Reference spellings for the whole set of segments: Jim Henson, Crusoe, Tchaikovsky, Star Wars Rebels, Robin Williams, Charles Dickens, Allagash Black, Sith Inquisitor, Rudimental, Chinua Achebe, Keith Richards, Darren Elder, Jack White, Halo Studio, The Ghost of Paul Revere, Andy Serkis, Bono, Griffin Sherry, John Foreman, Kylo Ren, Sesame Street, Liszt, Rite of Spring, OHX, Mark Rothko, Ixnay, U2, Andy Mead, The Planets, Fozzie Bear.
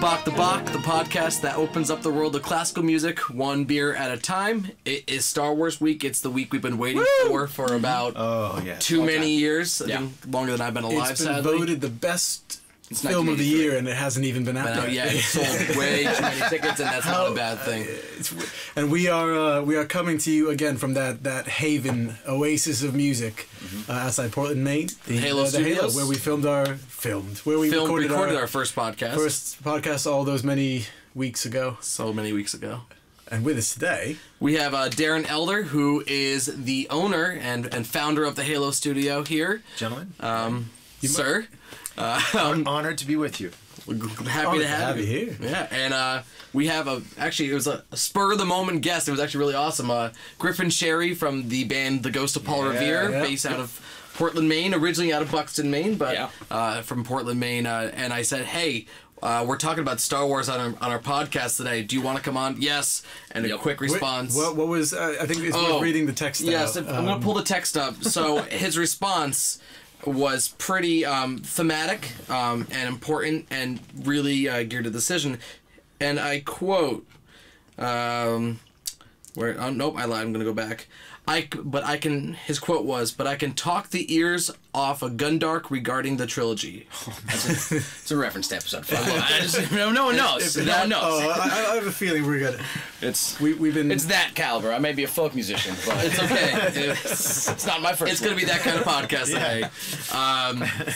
Bach, the podcast that opens up the world of classical music one beer at a time. It is Star Wars week. It's the week we've been waiting for about too many years. I think longer than I've been alive, sadly. It's been voted the best film of the year, and it hasn't even been out yet. Yeah, it sold way too many tickets, and that's not a bad thing. And we are coming to you again from that haven, oasis of music, outside Portland, Maine. The Halo Studio, where we recorded our first podcast. First podcast all those many weeks ago. So many weeks ago. And with us today, we have Darren Elder, who is the owner and founder of the Halo Studio here. Gentlemen. Sir. I'm honored to be with you. Happy to have you here. Yeah, and we have actually it was a spur of the moment guest. It was actually really awesome. Griffin Sherry from the band The Ghost of Paul Revere, based out of Portland, Maine, originally out of Buxton, Maine, but from Portland, Maine. And I said, hey, we're talking about Star Wars on our podcast today. Do you want to come on? Yes. And a quick response. What was I think it's worth reading the text. Yes, out. I'm gonna pull the text up. So his response was pretty thematic and important and really geared to the decision. And I quote, I lied, I'm going to go back. His quote was, "But I can talk the ears off a Gundark regarding the trilogy." It's a reference to episode 5. No one knows. I have a feeling we're gonna. It's that caliber. I may be a folk musician, but it's okay. It's not my first. It's gonna be that kind of podcast today.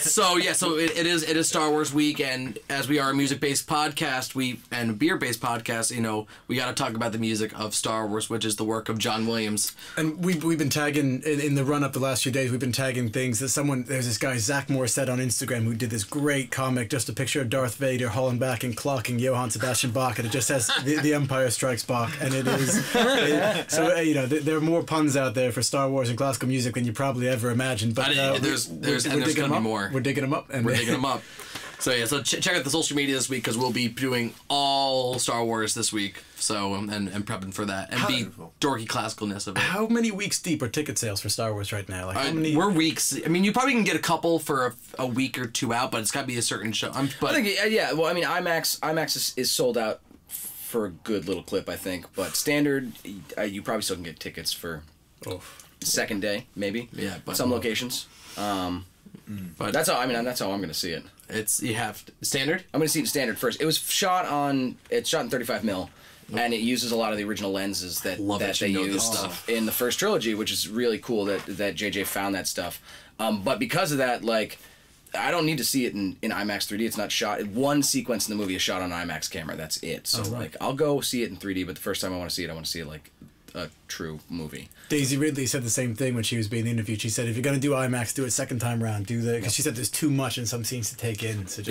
So it is Star Wars week, and as we are a music-based podcast, and beer-based podcast, you know, we got to talk about the music of Star Wars, which is the work of John Williams. And we've been tagging in the run-up the last few days. We've been tagging things that there's this guy Zach Morissette on Instagram who did this great comic, just a picture of Darth Vader hauling back and clocking Johann Sebastian Bach, and it just says the Empire Strikes Bach, and it is so you know there are more puns out there for Star Wars and classical music than you probably ever imagined. But there's gonna be more. We're digging them up. We're digging them up. So yeah, so check out the social media this week because we'll be doing all Star Wars this week. So and prepping for that and the dorky classicalness of it. How many weeks deep are ticket sales for Star Wars right now? Like how many? We're weeks. I mean, you probably can get a couple for a week or two out, but it's got to be a certain show. I think well, I mean, IMAX is sold out for a good little clip, I think. But standard, you probably still can get tickets for second day, maybe. Yeah, but some locations. But that's all. I mean, that's how I'm going to see it. Standard. I'm going to see it standard first. It was shot on. It's shot in 35mm, and it uses a lot of the original lenses that they used in the first trilogy, which is really cool that JJ found that stuff. But because of that, like, I don't need to see it in IMAX 3D. It's not shot. One sequence in the movie is shot on an IMAX camera. That's it. So like, I'll go see it in 3D. But the first time I want to see it like a true movie. Daisy Ridley said the same thing when she was being interviewed. She said, if you're going to do IMAX, do it second time round. Because she said there's too much in some scenes to take in. So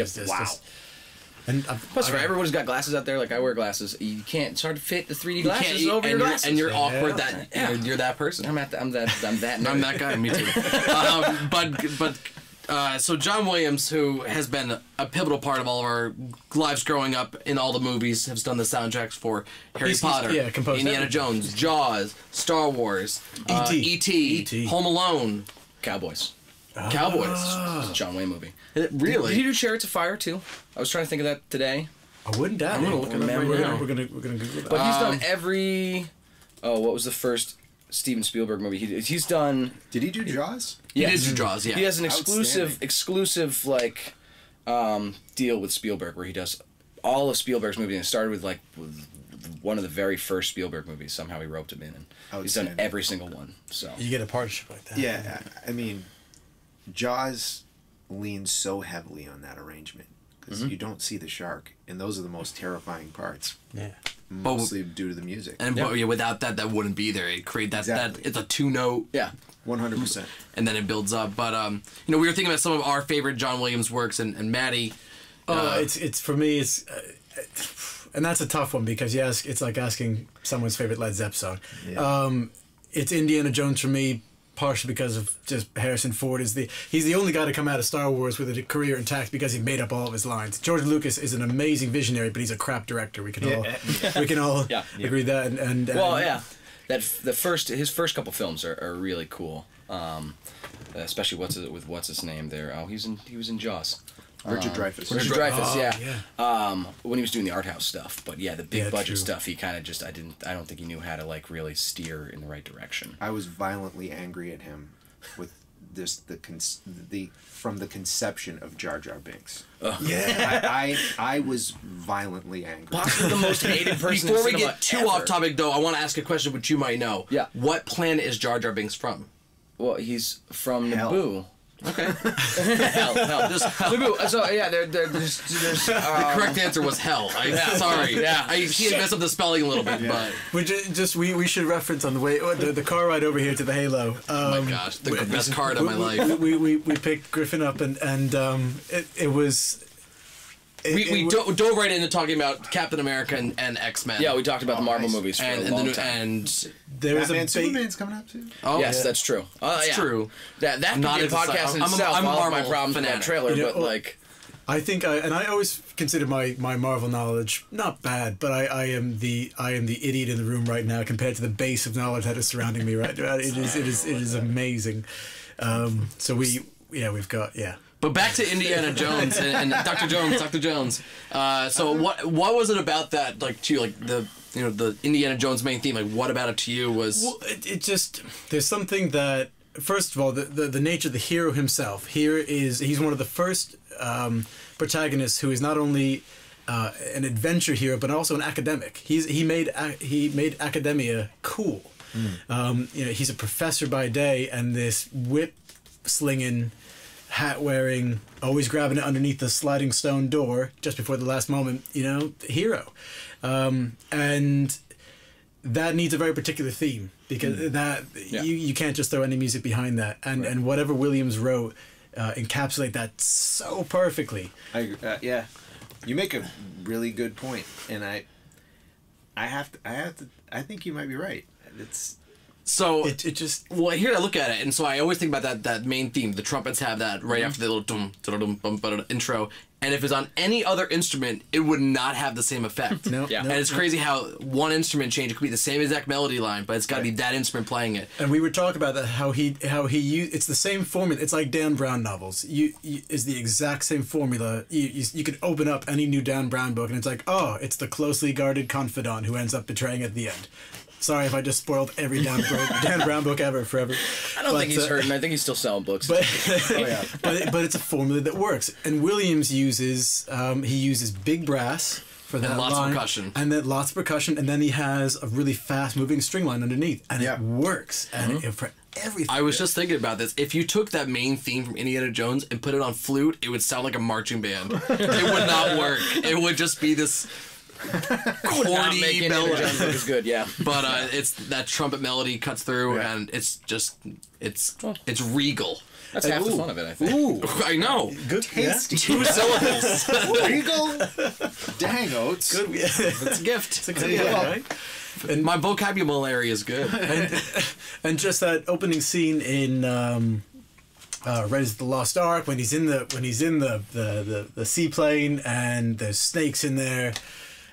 and plus, for everyone who's got glasses out there, like I wear glasses, you can't. It's hard to fit the 3D glasses over your glasses, and you're awkward. You're that person. I'm that guy. Me too. So John Williams, who has been a pivotal part of all of our lives growing up in all the movies, has done the soundtracks for Harry Potter, Indiana Jones, Jaws, Star Wars, E.T., Home Alone, Cowboys. It's a John Wayne movie. Really? Did you do Chariots of Fire too? I was trying to think of that today. I wouldn't doubt it. I'm going to look at that right now. We're going to Google that. But he's done every... what was the first... Steven Spielberg movie. He's done. Did he do Jaws? Yeah, he did do Jaws. Yeah, he has an exclusive like deal with Spielberg where he does all of Spielberg's movies. And it started with like one of the very first Spielberg movies. Somehow he roped him in, and he's done every single one. So you get a partnership like that. Yeah, I mean, Jaws leans so heavily on that arrangement because you don't see the shark, and those are the most terrifying parts. Yeah. Mostly due to the music, and without that wouldn't be there. It creates that it's a 2-note, 100%, and then it builds up. But you know, we were thinking about some of our favorite John Williams works, and Maddie. It's for me. And that's a tough one because it's like asking someone's favorite Led Zepp song. Yeah. It's Indiana Jones for me. Partially because of just Harrison Ford he's the only guy to come out of Star Wars with a career intact because he made up all of his lines. George Lucas is an amazing visionary, but he's a crap director. We can all agree that. His first couple films are really cool, especially with what's his name there. He was in Jaws. Richard Dreyfuss. Richard Dreyfuss, yeah. When he was doing the art house stuff, but yeah, the big budget stuff, he kind of just I don't think he knew how to like really steer in the right direction. I was violently angry at him with this from the conception of Jar Jar Binks. Yeah, I was violently angry. Possibly the most hated person. Before we get too off topic, though, I want to ask a question which you might know. Yeah. What planet is Jar Jar Binks from? Well, he's from Naboo. Okay. Hell. So yeah, there's the correct answer was hell. Sorry. Yeah. He had messed up the spelling a little bit, but we just we should reference on the way the car ride over here to the Halo. Oh my gosh, the best car ride of my life. We picked Griffin up and it was. We dove right into talking about Captain America and X-Men. Yeah, we talked about the Marvel movies for a long time. And there's a Superman's coming up too. Oh, yes, yeah. That's true. That's true. That not a podcast in itself. I'm Marvel my problem fanatic. That trailer, but like, I think I always consider my Marvel knowledge not bad, but I am the idiot in the room right now compared to the base of knowledge that is surrounding me right now. It is amazing. So we've got. But back to Indiana Jones and Dr. Jones. So what was it about that the Indiana Jones main theme? Like what about it to you was? Well, it just there's something that first of all the nature of the hero himself. He's one of the first protagonists who is not only an adventure hero but also an academic. He made academia cool. Mm. He's a professor by day and this whip-slinging, hat-wearing, always grabbing it underneath the sliding stone door just before the last moment, hero. And that needs a very particular theme because you can't just throw any music behind that. And whatever Williams wrote encapsulate that so perfectly. Yeah. You make a really good point, and I think you might be right. It's... So it just here I look at it, and so I always think about that main theme. The trumpets have that right after the little dum-dum-dum-dum intro, and if it's on any other instrument, it would not have the same effect. And it's crazy how one instrument change it could be the same exact melody line, but it's got to be that instrument playing it. And we were talking about that how he used it's the same formula. It's like Dan Brown novels. It's the exact same formula. You could open up any new Dan Brown book, and it's like it's the closely guarded confidant who ends up betraying at the end. Sorry if I just spoiled every Dan Brown book ever, forever. I don't think he's hurting. I think he's still selling books. But, but it's a formula that works. And Williams uses big brass for that and lots of percussion, and then he has a really fast moving string line underneath, and it works. And for everything. I was just thinking about this. If you took that main theme from Indiana Jones and put it on flute, it would sound like a marching band. It would not work. It would just be this. Cordy Belgium is good, yeah. But it's that trumpet melody cuts through, and it's just it's regal. That's half the fun of it, I think. Ooh, I know. Good tasty. Two syllables. Regal. Dang oats. Good. Yeah. It's a gift. It's a good right? And my vocabulary is good. And just that opening scene in. Raiders of the Lost Ark when he's in the seaplane and there's snakes in there.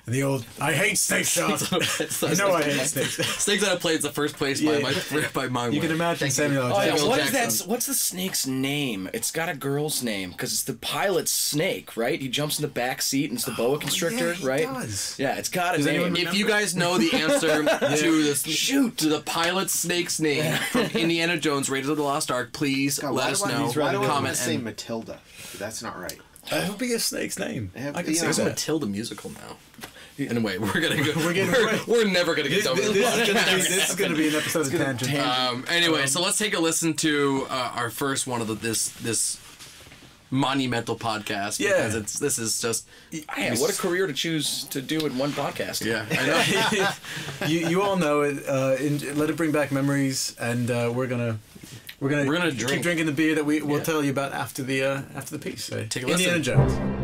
The old I hate snake shots. I know I hate snakes. Snakes that I played is the first place by my way. You can imagine Samuel L. Jackson. What's the snake's name? It's got a girl's name because it's the pilot's snake, right? He jumps in the back seat and it's the boa constrictor, right? Does. Yeah, it's got a name. If you guys know the answer to the pilot's snake's name from Indiana Jones, Raiders of the Lost Ark, please let us know. Why do I say Matilda? That's not right. That would be a snake's name. I can say it's Matilda musical now. Anyway, we're gonna go. We're never gonna get done with this. This is gonna be an episode of Tangent. Anyway, so let's take a listen to our first one of this monumental podcast. Yeah, because this is just. Man, what a career to choose to do in one podcast. Yeah, I know. you all know it. Let it bring back memories, and we're gonna keep drinking the beer that we'll tell you about after the piece. So take a listen. Indiana Jones.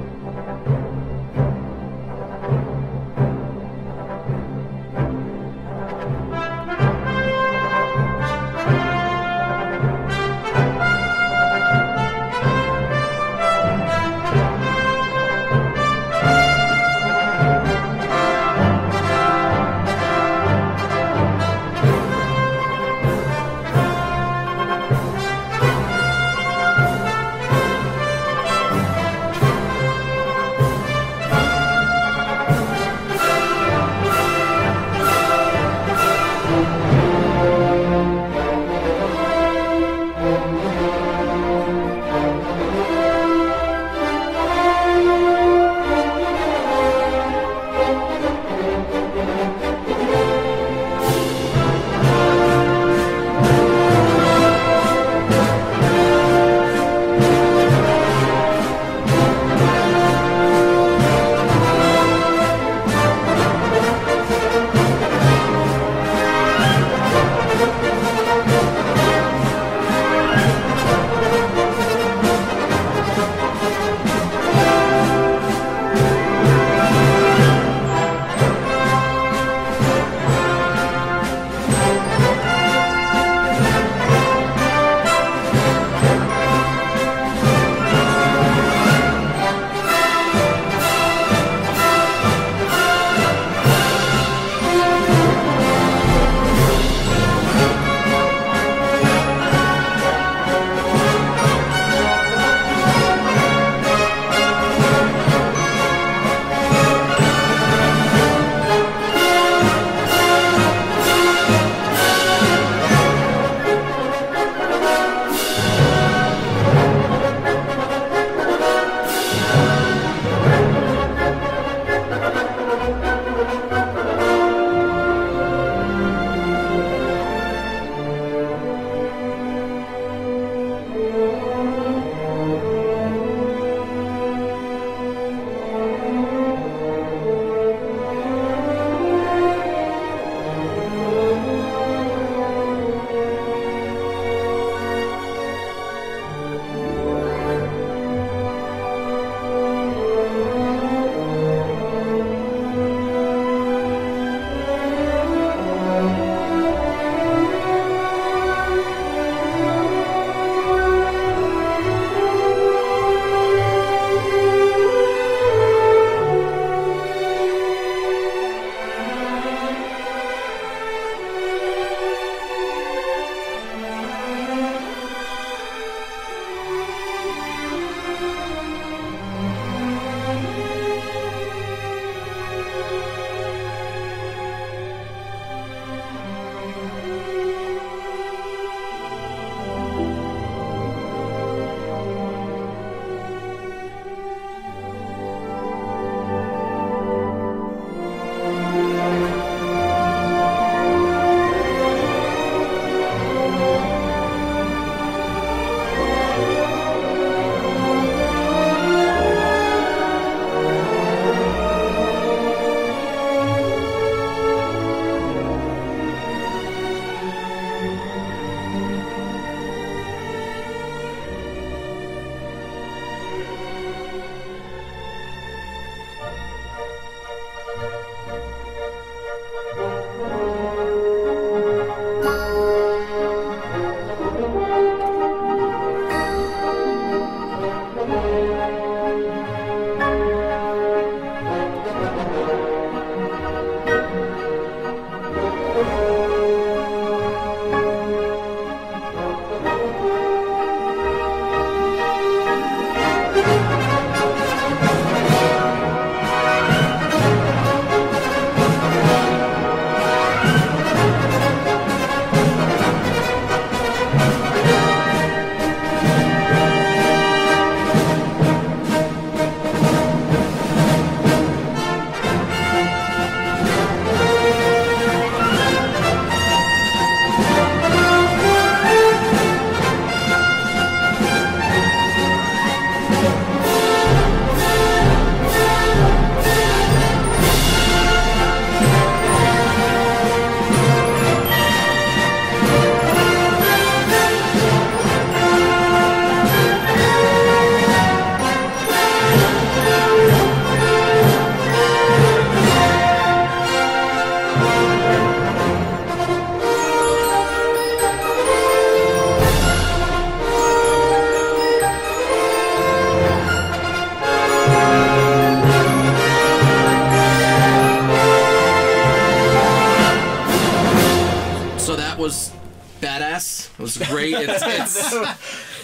mess. It was great.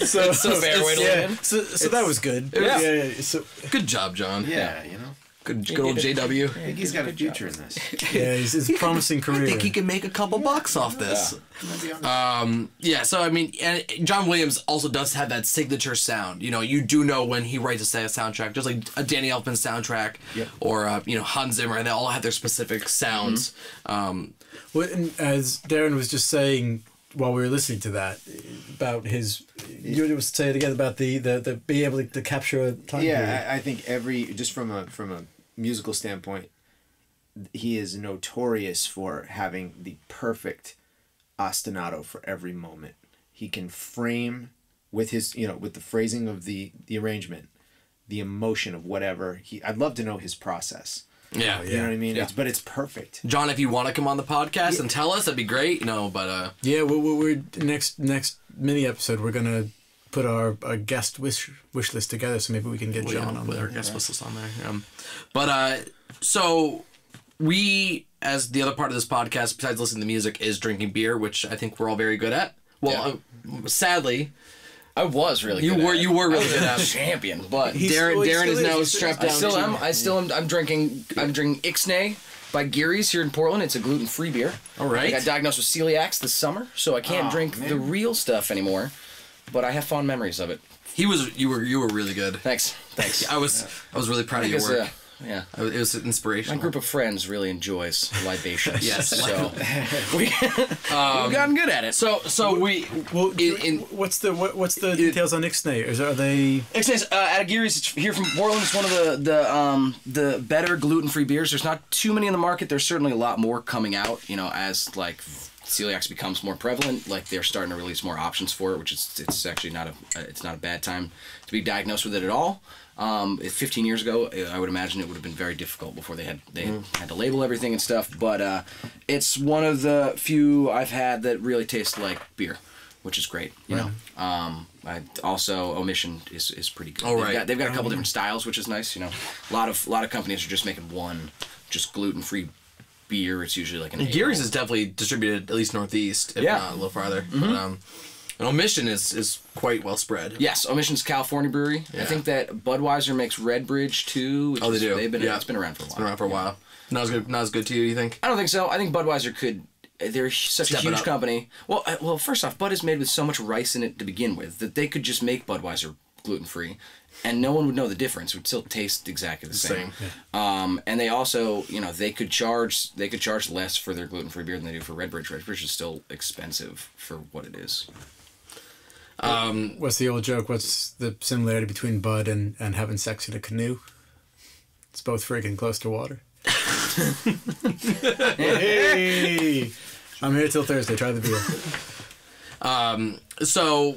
So that was good. Yeah. So good job, John. Yeah, you know. Good old JW. I think he's got a future in this. Yeah, he's a promising career. I think he can make a couple bucks off this. Yeah. So, I mean, and John Williams also does have that signature sound. You know, you do know when he writes a soundtrack, just like a Danny Elfman soundtrack or, you know, Hans Zimmer, and they all have their specific sounds. Well, and as Darren was just saying while we were listening to that, about his... You were saying again about the being able to capture a time period. I think just from a musical standpoint, he is notorious for having the perfect ostinato for every moment. He can frame with his, you know, with the phrasing of the arrangement, the emotion of whatever. I'd love to know his process. Yeah, you know what I mean. Yeah. But it's perfect. John, if you want to come on the podcast and tell us, that'd be great. No, but yeah, we're next mini episode. We're gonna put our guest wish list together, so maybe we can get John on there. Our guest wish list on there. But so we, as the other part of this podcast, besides listening to music, is drinking beer, which I think we're all very good at. Well, sadly. I was really good. You were really good at it. Champion. But Darren is now strapped down. I still am. I'm drinking Ixnay by Geary's here in Portland. It's a gluten-free beer. All right. I got diagnosed with celiacs this summer, so I can't drink the real stuff anymore. But I have fond memories of it. You were really good. Thanks. I was really proud of your work. Yeah, it was inspirational. My group of friends really enjoys libations. Yes, so we've gotten good at it. What's the details on Ixnay? Ixnay's at Geary's. It's here from Portland. It's one of the better gluten free beers. There's not too many in the market. There's certainly a lot more coming out. You know, as like celiacs becomes more prevalent, like they're starting to release more options for it, which is it's actually not a bad time to be diagnosed with it at all. 15 years ago, I would imagine it would have been very difficult before they had to label everything and stuff. But it's one of the few I've had that really tastes like beer, which is great. You know, also Omission is pretty good. All right, they've got a couple different styles, which is nice. You know, a lot of companies are just making one, just gluten-free beer. It's usually like an. Geary's is definitely distributed at least northeast, if not a little farther. But, and Omission is quite well spread. Yes, Omission's California brewery. Yeah. I think that Budweiser makes Redbridge too. Which they do. It's been around for a while. Not as good to you. You think? I don't think so. I think Budweiser could. They're such a huge company. Well, first off, Bud is made with so much rice in it to begin with that they could just make Budweiser gluten free, and no one would know the difference. It would still taste exactly the same. Yeah. And they also, you know, they could charge less for their gluten free beer than they do for Redbridge. Redbridge is still expensive for what it is. What's the old joke? What's the similarity between Bud and having sex in a canoe? It's both freaking close to water. Hey, I'm here till Thursday. Try the beer. So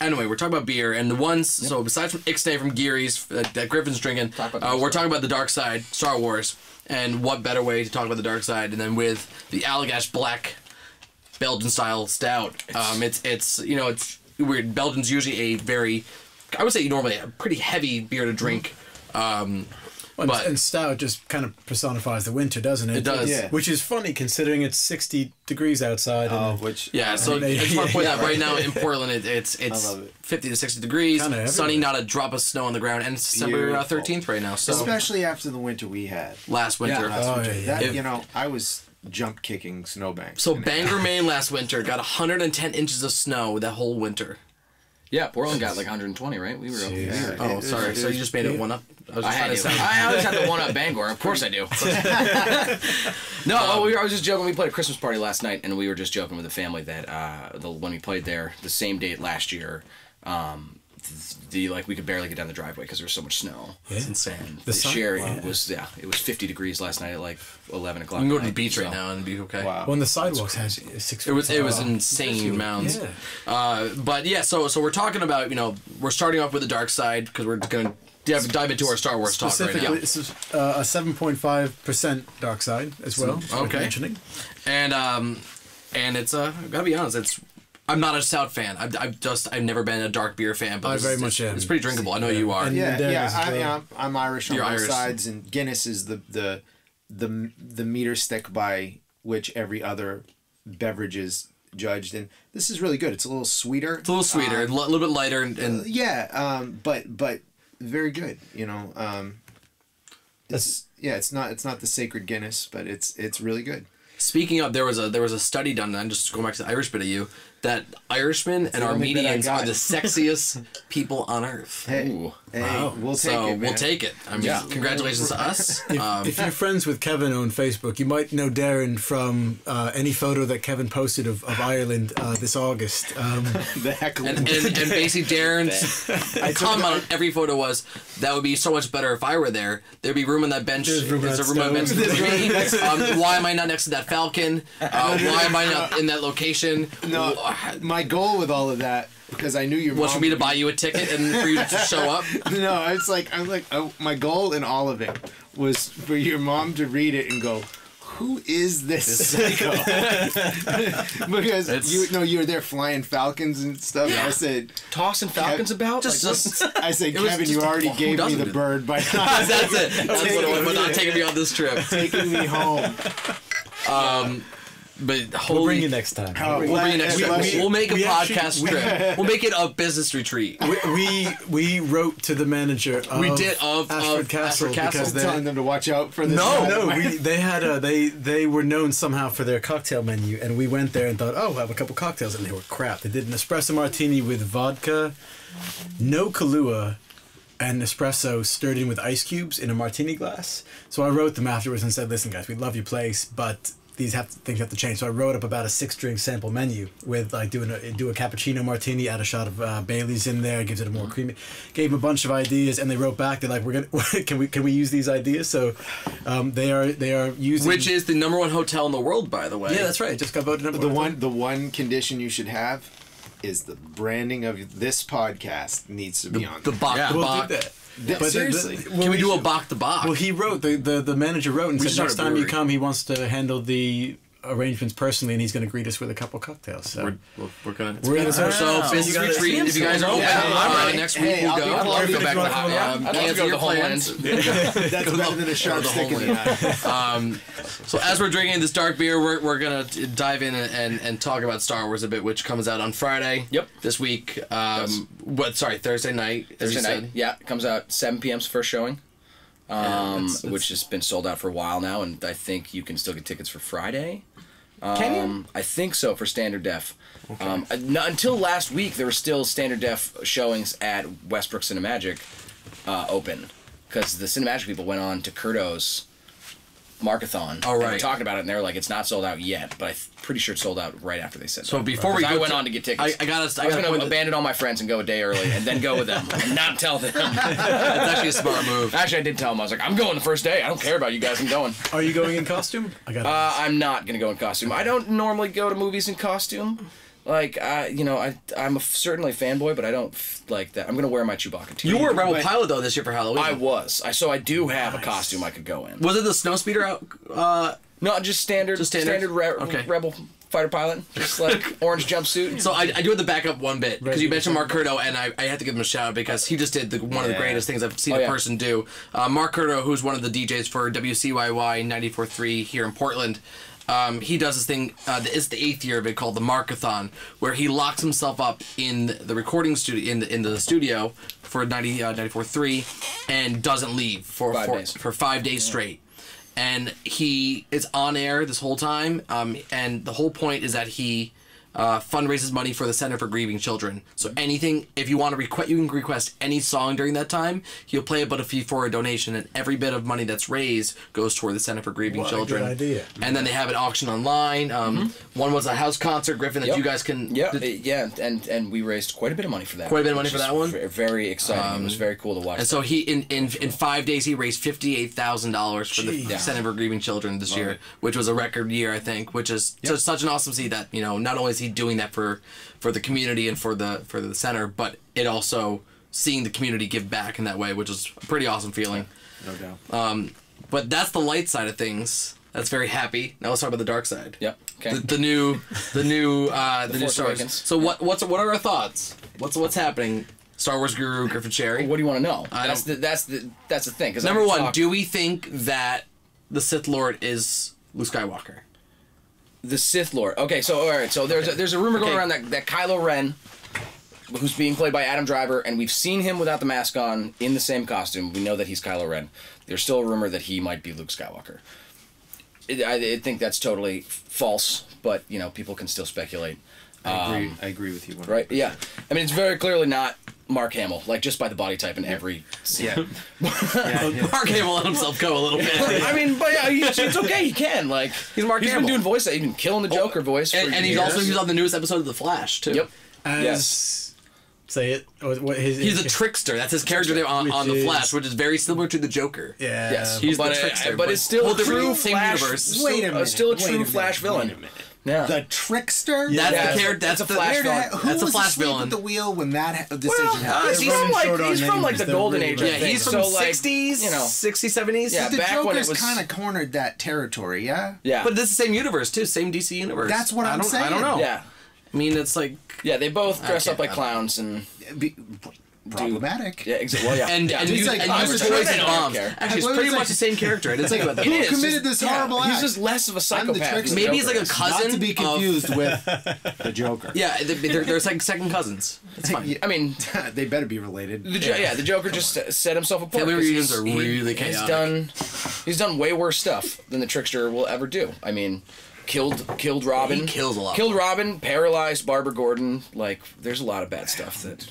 anyway, we're talking about beer and the ones. Yep. So besides from Ixnay from Geary's that Griffin's drinking, we're talking about the dark side, Star Wars, and what better way to talk about the dark side than with the Allagash Black. Belgian style stout. It's weird. Belgian's usually a very, I would say normally a pretty heavy beer to drink. And stout just kind of personifies the winter, doesn't it? It does. Yeah. Which is funny considering it's 60 degrees outside. Right now in Portland it's 50 to 60 degrees, sunny, not a drop of snow on the ground, and it's December 13th right now. So especially after the winter we had last winter. Yeah, I was jump kicking snowbanks. So Bangor, Maine last winter got 110 inches of snow that whole winter. Yeah, Portland got like 120, right? We were up here. Oh, sorry. So you just made it one up? I always had to one up Bangor. Of course I do. I was just joking. We played a Christmas party last night, and we were just joking with the family that when we played there the same date last year, we could barely get down the driveway because there was so much snow. Yeah. It's insane. It was 50 degrees last night at like 11 o'clock. We can go to the beach right now and be okay. Wow. Well, the sidewalks had 6 feet. It was insane amounts. Yeah. So we're talking about, you know, we're starting off with the dark side because we're going to dive into our Star Wars talk right now. This is a 7.5% dark side as well. Mentioning. And it's gotta be honest, I'm not a stout fan. I've never been a dark beer fan, but it's pretty drinkable. I know you are. I'm Irish on both sides, and Guinness is the meter stick by which every other beverage is judged, and this is really good. It's a little sweeter. It's a little sweeter, a little bit lighter, and yeah, but very good. You know, it's not the sacred Guinness, but it's really good. Speaking of, there was a study done, and I'm just going back to the Irish bit of you, that Irishmen and Armenians are the sexiest people on earth. Hey, ooh, hey, wow. We'll take it, man. I mean, yeah. Congratulations to us. If you're friends with Kevin on Facebook, you might know Darren from any photo that Kevin posted of Ireland this August. The heckling. And basically Darren's comment on every photo was, that would be so much better if I were there. There'd be room on that bench. There's room on that bench. Why am I not next to that Falcon? Why am I not in that location? No, my goal with all of that, because I knew your mom was for me to buy you a ticket and for you to show up. No, it's like my goal in all of it was for your mom to read it and go, "Who is this psycho?" Because you were there flying Falcons and stuff. Yeah. I said, tossing Falcons about. I said, Kevin, you already gave me the bird by not that's it. That's what it was, not taking me on this trip, taking me home. But we'll bring you next time. We'll make a podcast trip. We'll make it a business retreat. We wrote to the manager. Of Ashford Castle, because they're telling them to watch out for this. They were known somehow for their cocktail menu, and we went there and thought, oh, we'll have a couple cocktails, and they were crap. They did an espresso martini with vodka, no Kahlua, and espresso stirred in with ice cubes in a martini glass. So I wrote them afterwards and said, "Listen, guys, we love your place, but." Things have to change. So I wrote up about a 6-drink sample menu with like do a cappuccino martini, add a shot of Bailey's in there, gives it a more creamy. Gave them a bunch of ideas, and they wrote back. They're like, "We're gonna can we use these ideas?" So they are using, which is the #1 hotel in the world, by the way. Yeah, that's right. It just got voted number one condition you should have is the branding of this podcast needs to be on the box. Yeah. We'll do that. Yeah, but seriously, can we do a Bach the Bach? Well, he wrote, the manager wrote and said, next time you come, he wants to handle the arrangements personally, and he's going to greet us with a couple cocktails. So we're going to retreat. If you guys are open, next week we'll go. I'll go back to the cancel your plans. That's better than a sharp stick in the eye. So as we're drinking this dark beer, we're going to dive in and talk about Star Wars a bit, which comes out on Friday. Yep. This week. Sorry, Thursday night. Thursday night. Yeah, it comes out 7 p.m.'s first showing. That's which has been sold out for a while now, and I think you can still get tickets for Friday. Can you? I think so, for Standard Def. Okay. Until last week, there were still Standard Def showings at Westbrook Cinemagic open, because the Cinemagic people went on to Curto's Markathon. Oh, right. They were talking about it, and they were like, it's not sold out yet, but I'm pretty sure it's sold out right after they said so. So before we go, I went on to get tickets. I was going to abandon all my friends and go a day early and then go with them and not tell them. That's actually a smart move. Actually, I did tell them. I was like, I'm going the first day. I don't care about you guys. I'm going. Are you going in costume? I'm not going to go in costume. I don't normally go to movies in costume. Like, I'm certainly a fanboy, but I don't like that. I'm going to wear my Chewbacca too. You were a Rebel Pilot, though, this year for Halloween. I was. So I do have a costume I could go in. Was it the Snowspeeder out? No, just standard Rebel fighter pilot. Just like orange jumpsuit. So I do have to back up one bit, because you mentioned Mark Curto, and I have to give him a shout out, because he just did one of the greatest things I've seen a person do. Mark Curto, who's one of the DJs for WCYY 94.3 here in Portland, he does this thing, it's the 8th year of it, called the Markathon, where he locks himself up in the recording studio, in the studio for 94.3, and doesn't leave for 5 days straight. And he is on air this whole time, and the whole point is that he fundraises money for the Center for Grieving Children. So anything, if you want to request, you can request any song during that time. He'll play it, but a fee for a donation, and every bit of money that's raised goes toward the Center for Grieving Children. What a good idea. And then they have an auction online. One was a house concert, Griffin, that you guys can... and we raised quite a bit of money for that. Quite a bit of money for that one? Very exciting. It was very cool to watch. And so he, in 5 days, he raised $58,000 for the Center for Grieving Children this year, which was a record year, I think, which is such an awesome seat that, not only is he doing that for the community and for the center, but it also seeing the community give back in that way, which is a pretty awesome feeling. No doubt. But that's the light side of things. That's very happy. Now let's talk about the dark side. Yep. Okay. The new Star Wars. So what are our thoughts? What's happening? Star Wars guru Griffin Sherry. What do you want to know? That's the thing. Number one, do we think that the Sith Lord is Luke Skywalker? The Sith Lord. Okay, so all right, so there's a rumor going around that Kylo Ren, who's being played by Adam Driver, and we've seen him without the mask on in the same costume. We know that he's Kylo Ren. There's still a rumor that he might be Luke Skywalker. I think that's totally false, but you know, people can still speculate. I agree with you. 100%. Right? Yeah. I mean, it's very clearly not Mark Hamill, like just by the body type in every scene. Yeah. Mark Hamill let himself go a little bit. I mean, but yeah, it's okay. He can, like, he's Mark Hamill. He's been doing voice, even killing the Joker voice, and he's also on the newest episode of The Flash too. Yep. Yes. Say it. What he's a trickster. That's his character name on The Flash, which is very similar to the Joker. Yeah. Yes. He's the trickster, but it's still a true Flash. Wait a minute. Still a true Flash villain. Wait a minute. Yeah. The trickster. Yeah. That's the character. That's a Flash villain. That's a Flash villain. At the wheel when that decision happened. He's from like the golden age. Yeah, he's from the '60s. You know, 60s, 70s. Yeah, the Joker's kind of cornered that territory. Yeah. Yeah. But it's the same universe too. Same DC universe. That's what I'm saying. I don't know. Yeah. I mean, it's like, yeah, they both dress up like clowns and problematic. Yeah, exactly. Well, yeah. And he's like, I was bombs. Actually, it's pretty much the same character. I didn't think about that. He committed this horrible act. He's just less of a psychopath. Maybe he's like a cousin. Not to be confused with the Joker. Yeah, they're like second cousins. It's fine. I mean, they better be related. Yeah, the Joker just set himself apart. Family reunions are really chaotic. He's done way worse stuff than the trickster will ever do. I mean, killed Robin. He kills a lot. Killed Robin, paralyzed Barbara Gordon. Like, there's a lot of bad stuff that...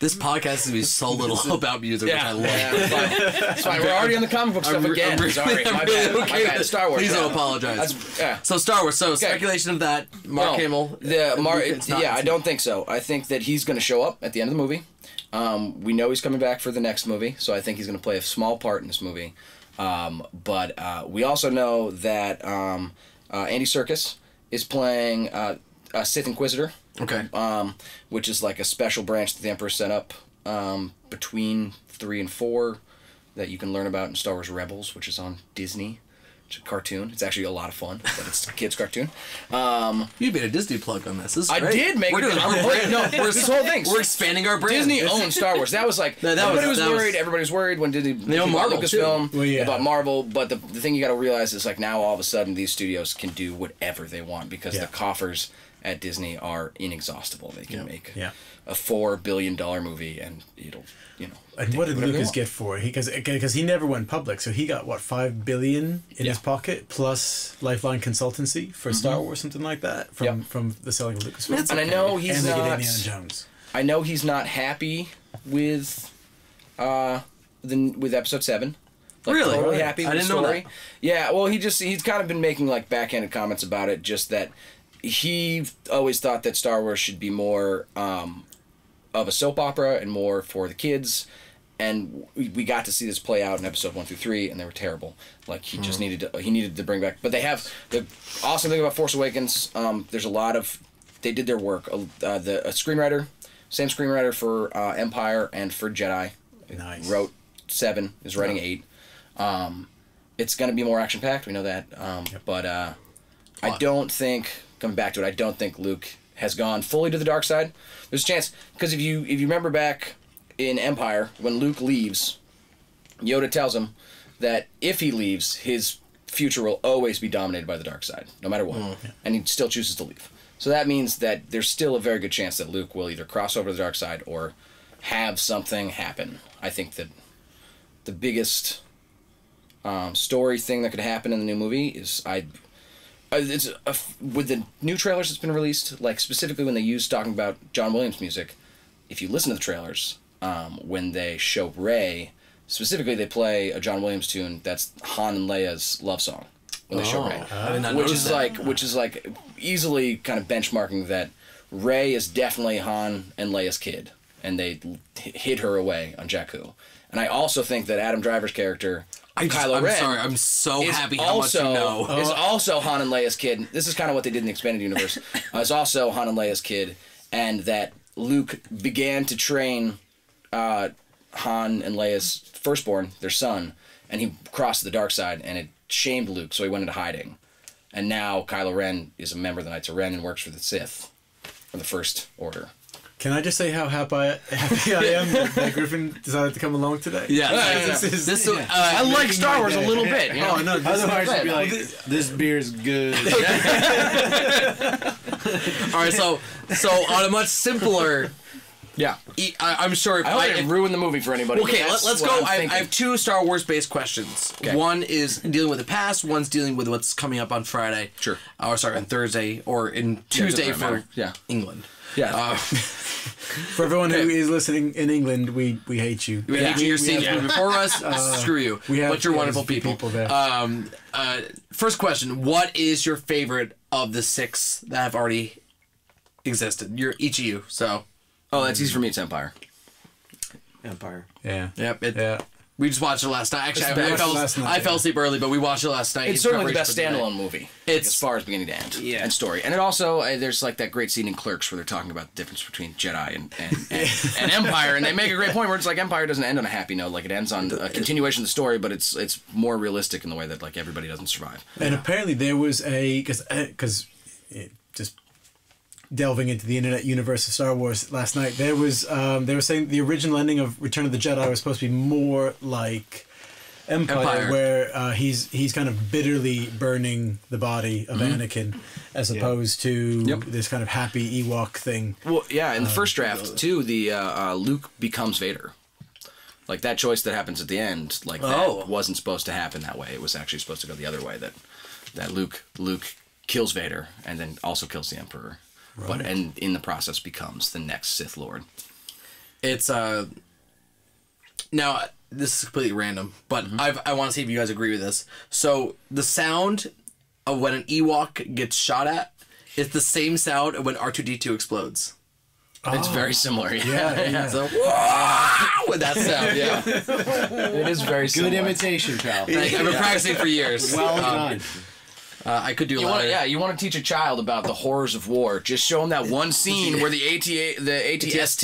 This podcast is going to be so little about music, which I love. Yeah, it's fine. We're already on the comic book stuff again. I'm really, sorry. My bad. Star Wars. Please don't apologize. So Star Wars. So speculation of that. Mark Hamill. I don't think so. I think that he's going to show up at the end of the movie. We know he's coming back for the next movie, so I think he's going to play a small part in this movie. But we also know that... Andy Serkis is playing a Sith Inquisitor, which is like a special branch that the Emperor set up between 3 and 4 that you can learn about in Star Wars Rebels, which is on Disney. It's a cartoon. It's actually a lot of fun, but it's a kid's cartoon. You made a Disney plug on this. We're expanding our brand. Disney owns Star Wars. That was like, everybody was worried when Disney... They own Marvel, too. They bought Marvel, but the thing you got to realize is, like, now all of a sudden these studios can do whatever they want because the coffers at Disney are inexhaustible. They can make a $4 billion movie and it'll, you know. And what did Lucas get for it? Because he never went public, so he got what, $5 billion in his pocket plus Lifeline consultancy for Star Wars, something like that, from the selling of Lucasfilm. And I know he's not happy with with Episode 7. Like, really? Totally happy with the story. I didn't know that. Yeah, well, he's kind of been making like backhanded comments about it, just that he always thought that Star Wars should be more of a soap opera and more for the kids, and we got to see this play out in episodes 1 through 3, and they were terrible. Like, he just needed to bring back. But they have the awesome thing about Force Awakens. There's a lot of they did their work. The screenwriter, same screenwriter for Empire and for Jedi, wrote 7, is writing 8. It's going to be more action packed. We know that, but I don't think. Coming back to it, I don't think Luke has gone fully to the dark side. There's a chance, because if you remember back in Empire, when Luke leaves, Yoda tells him that if he leaves, his future will always be dominated by the dark side, no matter what. Mm, yeah. And he still chooses to leave. So that means that there's still a very good chance that Luke will either cross over to the dark side or have something happen. I think that the biggest story thing that could happen in the new movie is with the new trailers that's been released, like specifically when they use talking about John Williams music, if you listen to the trailers, when they show Rey, specifically they play a John Williams tune that's Han and Leia's love song when they show Rey, which is like easily kind of benchmarking that Rey is definitely Han and Leia's kid, and they hid her away on Jakku. And I also think that Adam Driver's character. Kylo Ren is also Han and Leia's kid. This is kind of what they did in the expanded universe. Is also Han and Leia's kid, and that Luke began to train Han and Leia's firstborn, their son, and he crossed the dark side, and it shamed Luke, so he went into hiding. And now Kylo Ren is a member of the Knights of Ren and works for the Sith, or the First Order. Can I just say how happy I am that Griffin decided to come along today? Yeah, yeah. I like Star Wars a little bit. You know? Oh no, otherwise I'd be like, this beer's good. All right, so on a much simpler. Yeah, I'm sure. If I wouldn't ruin the movie for anybody. Okay, let's go. I have two Star Wars based questions. Okay. One is dealing with the past. One's dealing with what's coming up on Friday. Sure. Or sorry, on Thursday or in Tuesday for England. Yeah. For everyone who is listening in England, we hate you. We hate you. You're seeing you before us. Screw you. But you're wonderful people there. First question: what is your favorite of the six that have already existed? Each of you. So. Oh, that's easy for me. It's Empire. Empire. Yeah. Yep. We just watched it last night. Actually, I fell asleep early, but we watched it last night. It's certainly the best standalone movie. It's as far as beginning to end. Yeah. And story. And it also, there's like that great scene in Clerks where they're talking about the difference between Jedi and Empire, and they make a great point where it's like Empire doesn't end on a happy note. Like it ends on a continuation of the story, but it's more realistic in the way that like everybody doesn't survive. And apparently there was a delving into the internet universe of Star Wars last night, there was they were saying the original ending of Return of the Jedi was supposed to be more like Empire. Where he's kind of bitterly burning the body of Anakin, as opposed to this kind of happy Ewok thing. Well, yeah, in the first draft too, the Luke becomes Vader. Like that choice that happens at the end, like that wasn't supposed to happen that way. It was actually supposed to go the other way. That Luke kills Vader and then also kills the Emperor. Right. But and in the process becomes the next Sith Lord. It's now this is completely random, but I want to see if you guys agree with this. So the sound of when an Ewok gets shot at is the same sound of when R2-D2 explodes. It's very similar. Yeah. So, whoa, with that sound, it is very similar. Good imitation, pal. Like, I've been practicing for years. Well done. I could do a lot. Yeah, you want to teach a child about the horrors of war. Just show them that one scene where the ATST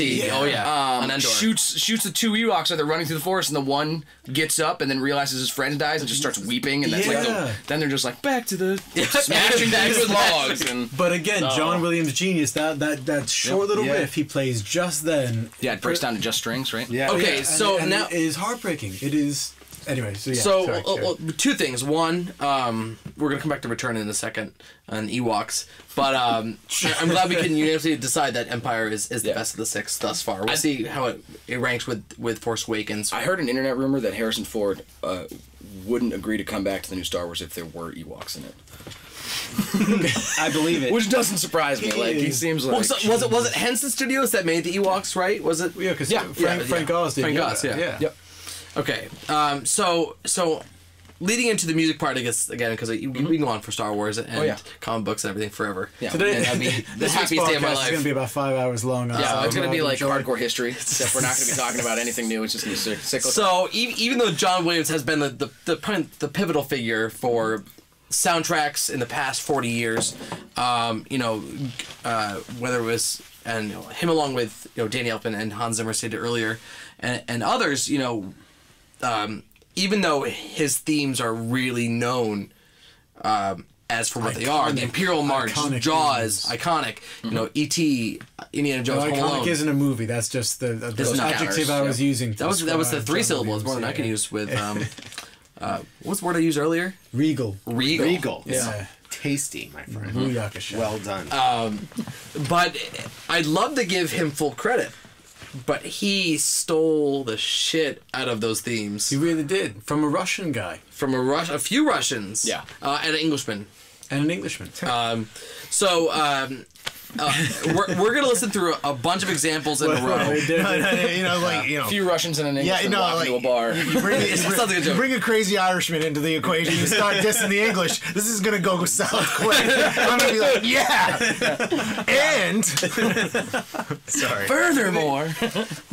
shoots the two Ewoks that they're running through the forest, and the one gets up and then realizes his friend dies and just starts weeping, and that's like then they're just like back to the smashing bags with logs. And but again, John Williams' genius. That short little riff he plays just then. Yeah, it breaks down to just strings, right? Yeah. Okay, so and now it is heartbreaking. It is. Anyway, so yeah. So two things. One, we're gonna come back to Return in a second on Ewoks, but I'm glad we can unanimously decide that Empire is the best of the six thus far. We'll see how it ranks with Force Awakens. I heard an internet rumor that Harrison Ford wouldn't agree to come back to the new Star Wars if there were Ewoks in it. I believe it, which doesn't surprise me. Like he seems like was it Henson Studios that made the Ewoks, right? Was it? Yeah, because Frank Oz did. Frank Oz, Yep. Okay, so leading into the music part, I guess, again, because we can go on for Star Wars and comic books and everything forever. Yeah. Today, and that'd be the happiest day of my life. It's going to be about 5 hours long. Yeah, it's going to be like hardcore history, except we're not going to be talking about anything new. It's just going to be cyclical. So even though John Williams has been the pivotal figure for soundtracks in the past 40 years, whether it was him along with Danny Elfman and Hans Zimmer stated earlier, and others, even though his themes are really known as for what they are, the Imperial March, Jaws, iconic, E.T., Indiana Jones, Home Alone. Iconic isn't a movie. That's just the adjective I was using. That was the three syllables, more than I can use with, what's the word I used earlier? Regal. Regal. Regal. Yeah. Tasty, my friend. Well done. But I'd love to give him full credit. But he stole the shit out of those themes. He really did. From a Russian guy. From a few Russians. Yeah. And an Englishman. We're gonna listen through a bunch of examples in a row. A few Russians and an Englishman walk into a bar. You bring a crazy Irishman into the equation. You start dissing the English. This is gonna go south quick. I'm gonna be like, and sorry. Furthermore, do you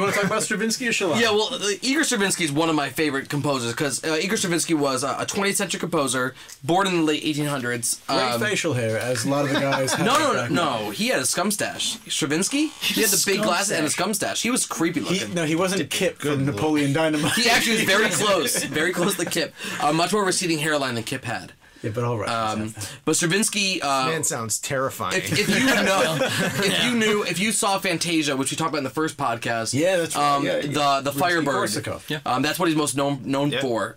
want to talk about Stravinsky or shall I? Yeah, well, Igor Stravinsky is one of my favorite composers because Igor Stravinsky was a 20th century composer, born in the late 1800s. Great facial hair. As a lot of the guys have. No. He had a scum stash. Stravinsky? He had the big glasses and a scum stash. He was creepy looking. He wasn't Kip from Napoleon Dynamite. He actually was very close. Very close to Kip. Much more receding hairline than Kip had. Yeah, but all right. But Stravinsky, man sounds terrifying. If you know, if you saw Fantasia, which we talked about in the first podcast, yeah, that's right. The Firebird. Yeah. That's what he's most known for.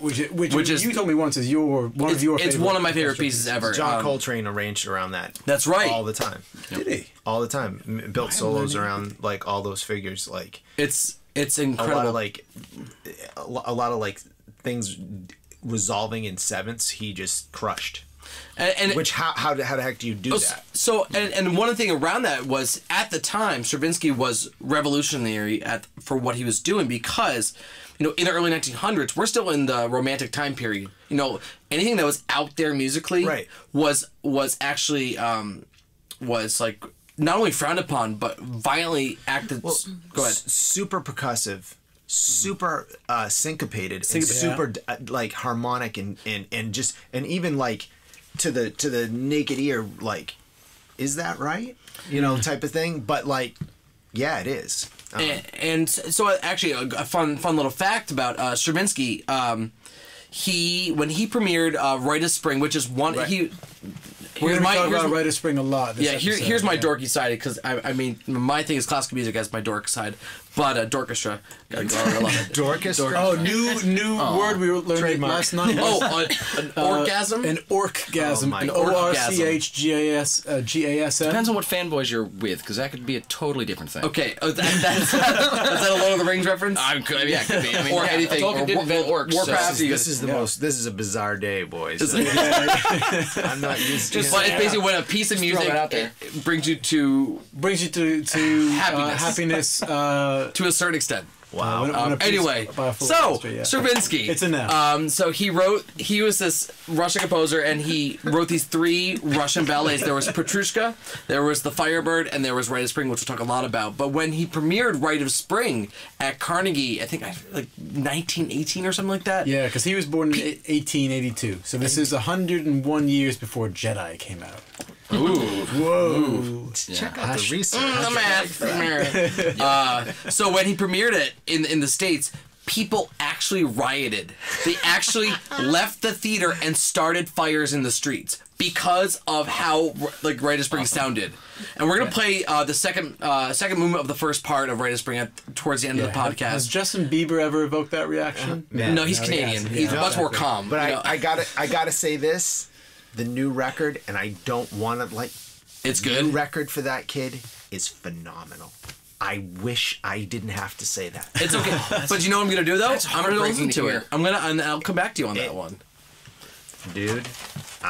Which you told me once is one of your. It's one of my favorite pieces ever. John Coltrane arranged around that. That's right. All the time. Yep. Did he? All the time. Built solos around like all those figures. Like it's incredible. A lot of things resolving in sevenths, he just crushed. How the heck do you do that? So and one thing around that was, at the time, Stravinsky was revolutionary for what he was doing, because in the early 1900s, we're still in the Romantic time period. Anything that was out there musically was actually was like not only frowned upon but violently acted. Well, go ahead. Super percussive. Super syncopated, and super like harmonic, and just, and even like to the naked ear, like, is that right? Type of thing. But like, yeah, it is. And so actually, a fun little fact about Stravinsky. When he premiered Rite of Spring, which is one we're going to talk about Rite of Spring a lot. Yeah, here's my dorky side, because I mean, my thing is classical music as my dork side, but Dorkestra. Dorkestra. Oh, new word we learned last night. Orgasm. An orgasm. An orchgasm. Depends on what fanboys you're with, because that could be a totally different thing. Okay, that's that a Lord of the Rings reference? Yeah, could be. I mean, or anything. Or Warcraft. This is the most. This is a bizarre day, boys. I'm not used to. But it's basically when a piece of music brings you to happiness. To a certain extent. Wow. Stravinsky. It's enough. He was this Russian composer, and he wrote these three Russian ballets. There was Petrushka, there was The Firebird, and there was Rite of Spring, which we'll talk a lot about. But when he premiered Rite of Spring at Carnegie, I think like 1918 or something like that. Yeah, because he was born in 1882. So this is 101 years before Jedi came out. Ooh. Whoa. Ooh. Yeah. Check out the research. The math. So when he premiered it in the States, people actually rioted. They actually left the theater and started fires in the streets because of how like Rite of Spring sounded. And we're going to play the second movement of the first part of Rite of Spring towards the end of the podcast. Has Justin Bieber ever evoked that reaction? No, he's Canadian. He's much more calm. But I gotta say this. The new record, and I don't want to it's good. New record for that kid is phenomenal. I wish I didn't have to say that. It's okay, but you know what I'm gonna do though? I'm gonna listen to it. And I'll come back to you on that one. Dude, if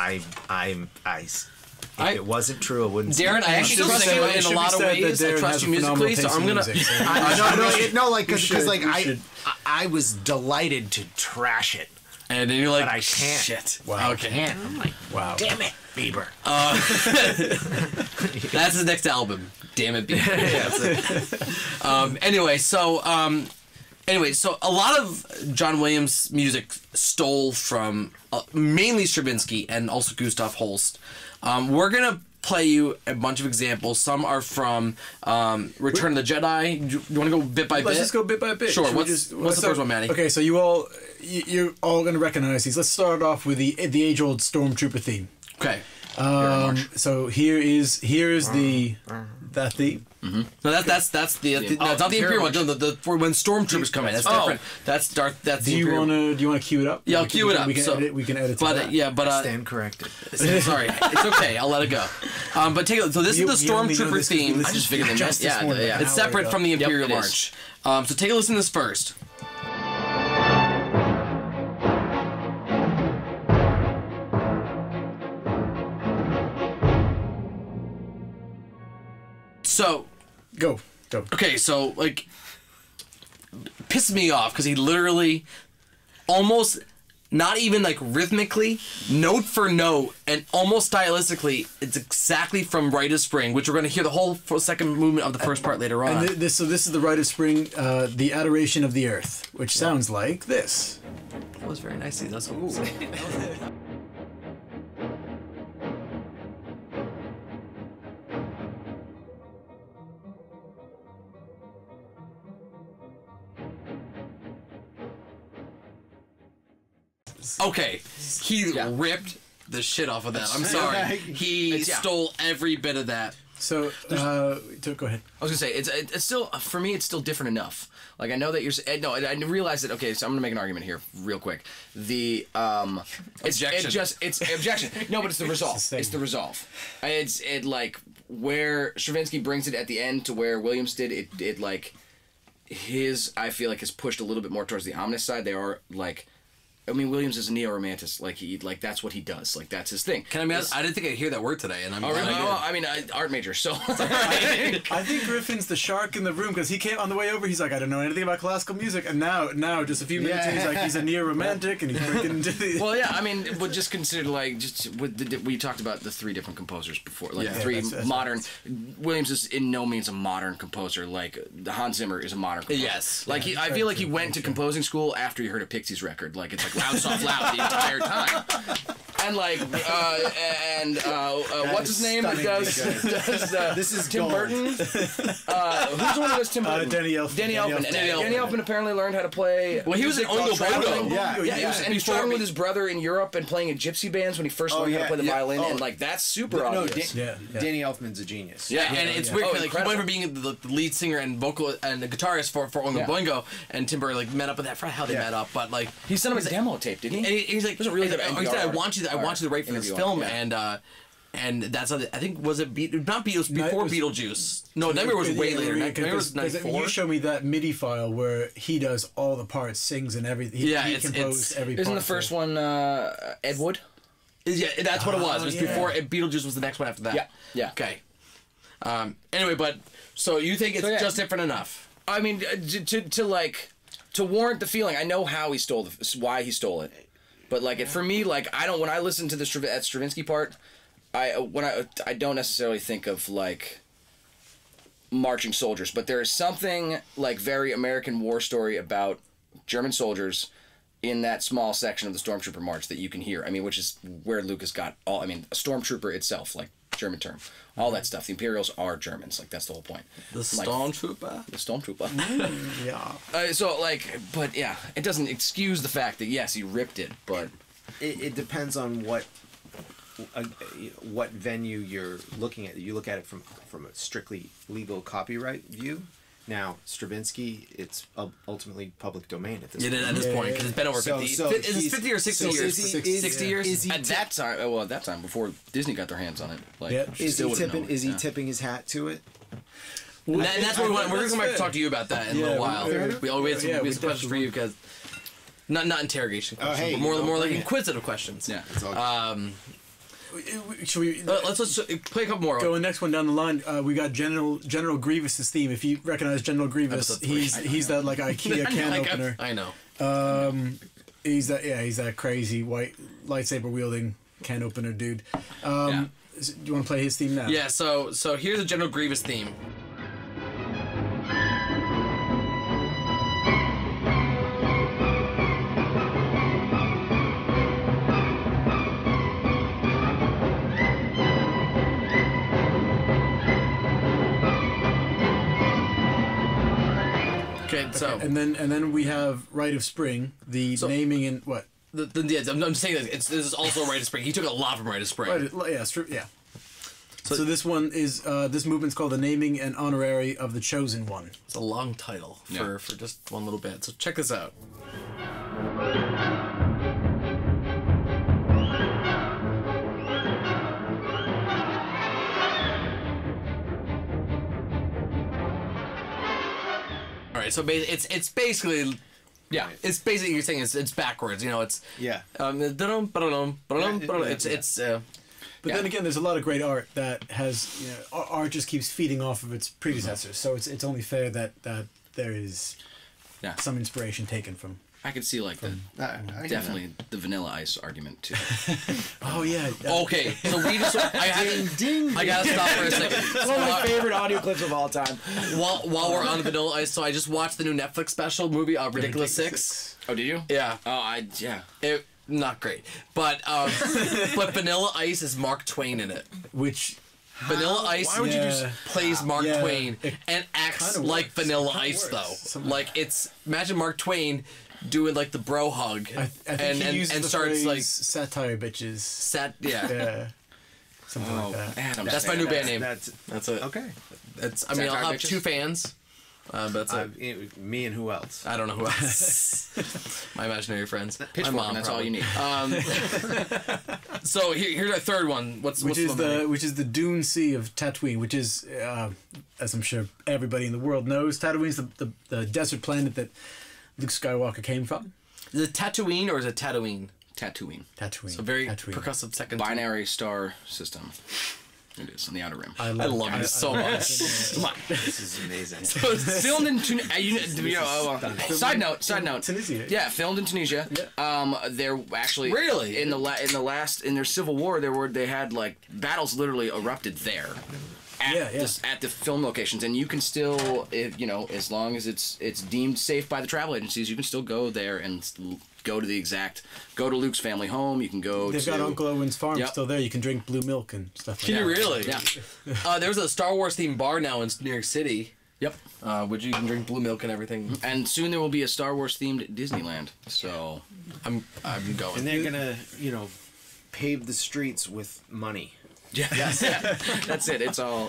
it wasn't true, I wouldn't. Darren, I actually trust you in a lot of ways. I trust you musically, so I'm gonna. I was delighted to trash it. And then you're like, but I can't. Shit. Wow. Okay. I can't. I'm like, wow. Damn it, Bieber. That's his next album. Damn it, Bieber. Yeah, anyway, so a lot of John Williams' music stole from mainly Stravinsky and also Gustav Holst. We're gonna play you a bunch of examples. Some are from Return of the Jedi. You want to go bit by bit? Let's just go bit by bit. Sure. What's the first one, Maddie? Okay, so you're all going to recognize these. Let's start off with the age-old stormtrooper theme. Okay. So here is that theme. Mm-hmm. No, that's not the Imperial one. When stormtroopers come in, that's different. That's the Imperial. Do you want to cue it up? Yeah, I'll cue it up. We can edit. But stand corrected. Sorry, it's okay. I'll let it go. But take a, so this is the stormtrooper theme. I just figured the next. Yeah, it's separate from the Imperial March. So take a listen to this first. So, go. Okay, so like, pissed me off because he literally, almost, not even like rhythmically, note for note, and almost stylistically, it's exactly from Rite of Spring, which we're going to hear the whole second movement of the first part later on. And this is the Rite of Spring, the Adoration of the Earth, which sounds like this. That was very nicely. That's what I'm saying. Okay, he ripped the shit off of that. I'm sorry. He stole every bit of that. So, go ahead. I was going to say, it's still, for me, it's still different enough. Like, I know that you're, no, I realize that, okay, so I'm going to make an argument here real quick. The, objection. It's objection. No, but it's the resolve. It's the resolve. It's like, where Stravinsky brings it at the end to where Williams did, it like, his, I feel like, is pushed a little bit more towards the ominous side. They are, like, I mean, Williams is a neo-romantic. Like, that's what he does. Like, that's his thing. Can I mean, I didn't think I'd hear that word today. And I'm I mean, art major, so. I think Griffin's the shark in the room, because he came on the way over. He's like, I don't know anything about classical music. And now, just a few minutes, he's like, he's a neo-romantic, and he's freaking... Well, yeah, I mean, but just consider, like, we talked about the three different composers before. Like, that's modern... Williams is in no means a modern composer. Like, Hans Zimmer is a modern composer. Yes. Like, yeah, I feel like he went to composing school after he heard a Pixies record. Like, it's like, loud, soft, loud the entire time. And like, what's his name? This is Tim Burton. Who's the one who does Tim Burton? Danny Elfman apparently learned how to play. Well, he was an oboe. And he was touring with his brother in Europe and playing in gypsy bands when he first learned how to play the violin. And like, that's super obvious. Danny Elfman's a genius. Yeah, and it's weird. Like, he went from being the lead singer and vocal and the guitarist for Oingo Boingo, and Tim Burton like met up with that. I forgot how they met up, but like, he sent him a demo tape, didn't he? He's like, he said, I want you to write for this film, and that's how I think it was Beetlejuice. No, Nightmare was way later. Nightmare was 94. You show me that MIDI file where he does all the parts, sings and everything. Isn't the first one Ed Wood? Yeah, that's what it was. It was before Beetlejuice was the next one after that. Yeah. Yeah. Okay. Anyway, but so you think it's just different enough? I mean, to warrant the feeling. I know how he stole why he stole it. But like, for me, like, I don't. When I listen to the Stravinsky part, I don't necessarily think of like marching soldiers. But there is something like very American war story about German soldiers in that small section of the Stormtrooper march that you can hear. I mean, which is where Lucas got all. I mean, a Stormtrooper itself, like German term, all that stuff. The Imperials are Germans. Like, that's the whole point. The Stormtrooper. Like, the Stormtrooper. Yeah. So like, but yeah, it doesn't excuse the fact that yes, he ripped it, but it depends on what venue you're looking at. You look at it from a strictly legal copyright view. Now, Stravinsky, it's ultimately public domain at this point. At this point, because it's been over 50. It's 50 or 60 years. 60 years. At that time, well, at that time, before Disney got their hands on it, like, is he tipping his hat to it? Well, and that's what we want. We're going to come back to talk to you about that in a little while. We always have some questions for you, because not interrogation questions, but more like inquisitive questions. Yeah. Should we let's play a couple more. Go the next one down the line. We got General Grievous's theme. If you recognize General Grievous, he's that like IKEA can like opener. I know. He's that crazy white lightsaber wielding can opener dude. Do you want to play his theme now? Yeah. So here's the General Grievous theme. So and then we have Rite of Spring, the naming and what? I'm saying that this is also Rite of Spring. He took a lot from Rite of Spring. So this one is this movement's called the naming and honorary of the chosen one. It's a long title for just one little bit. So check this out. So it's basically, you're saying it's backwards. You know, it's But then again, there's a lot of great art that has art just keeps feeding off of its predecessors. So it's only fair that there is some inspiration taken from. I could see like definitely the Vanilla Ice argument too. Oh yeah. Okay, so we just I gotta stop for a second. One of my favorite audio clips of all time. While we're on the Vanilla Ice, so I just watched the new Netflix special movie, Ridiculous Six. Oh, did you? Yeah. Oh, It not great, but but Vanilla Ice is Mark Twain in it, which. Vanilla Ice plays Mark Twain and acts like Vanilla Ice though. Like it's imagine Mark Twain doing like the bro hug. I think he starts like satire bitches. Yeah. Something like that. Adam, that's my new band name. That's it. Okay. That's, I mean, I'll have bitches? 2 fans. That's it. Me and who else? I don't know who else. My imaginary friends. My mom. That's all you need. So here's our third one. Which is the Dune Sea of Tatooine, which is, as I'm sure everybody in the world knows, Tatooine's the desert planet that Luke Skywalker came from. Is it Tatooine or is it Tatooine? Tatooine. Tatooine. So very Tatooine. Percussive second binary star system. It is on the Outer Rim. I love it so much. Come on. This is amazing. So it's filmed in Tunisia. Side note. Tunisia. Yeah, filmed in Tunisia. Yeah. They're actually really in their civil war. They had like battles literally erupted there. At the film locations, and you can still, if you know, as long as it's deemed safe by the travel agencies, you can still go there and go to Luke's family home. You can go. They've got Uncle Owen's farm still there. You can drink blue milk and stuff. Can you really? Yeah. There's a Star Wars themed bar now in New York City. Yep. Which you can drink blue milk and everything. And soon there will be a Star Wars themed Disneyland. So I'm going. And they're gonna pave the streets with money. Yeah. That's it. It's all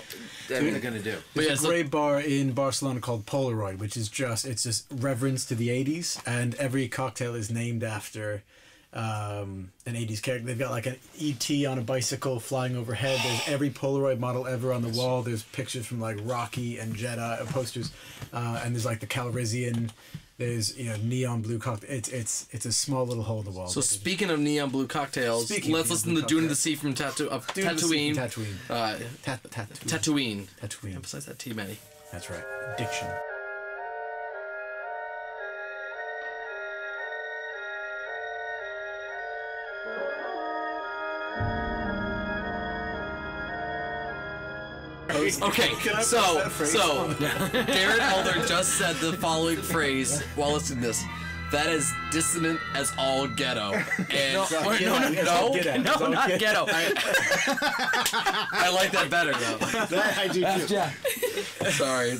that they're gonna do. There's a great bar in Barcelona called Polaroid, which is just reverence to the 80s, and every cocktail is named after an 80s character. They've got like an E.T. on a bicycle flying overhead. There's every Polaroid model ever on the wall. There's pictures from like Rocky and Jedi posters, and there's like the Calrissian. There's neon blue cocktail. It's a small little hole in the wall. So speaking of neon blue cocktails, let's listen to Dune of the Sea from Tatooine. Tatooine. Emphasize that T, Maddie. That's right. Diction. Okay, so Darren Elder just said the following phrase while listening to this. That is dissonant as all ghetto. And no, not ghetto. I like that better though. That I do too. Yeah. Sorry,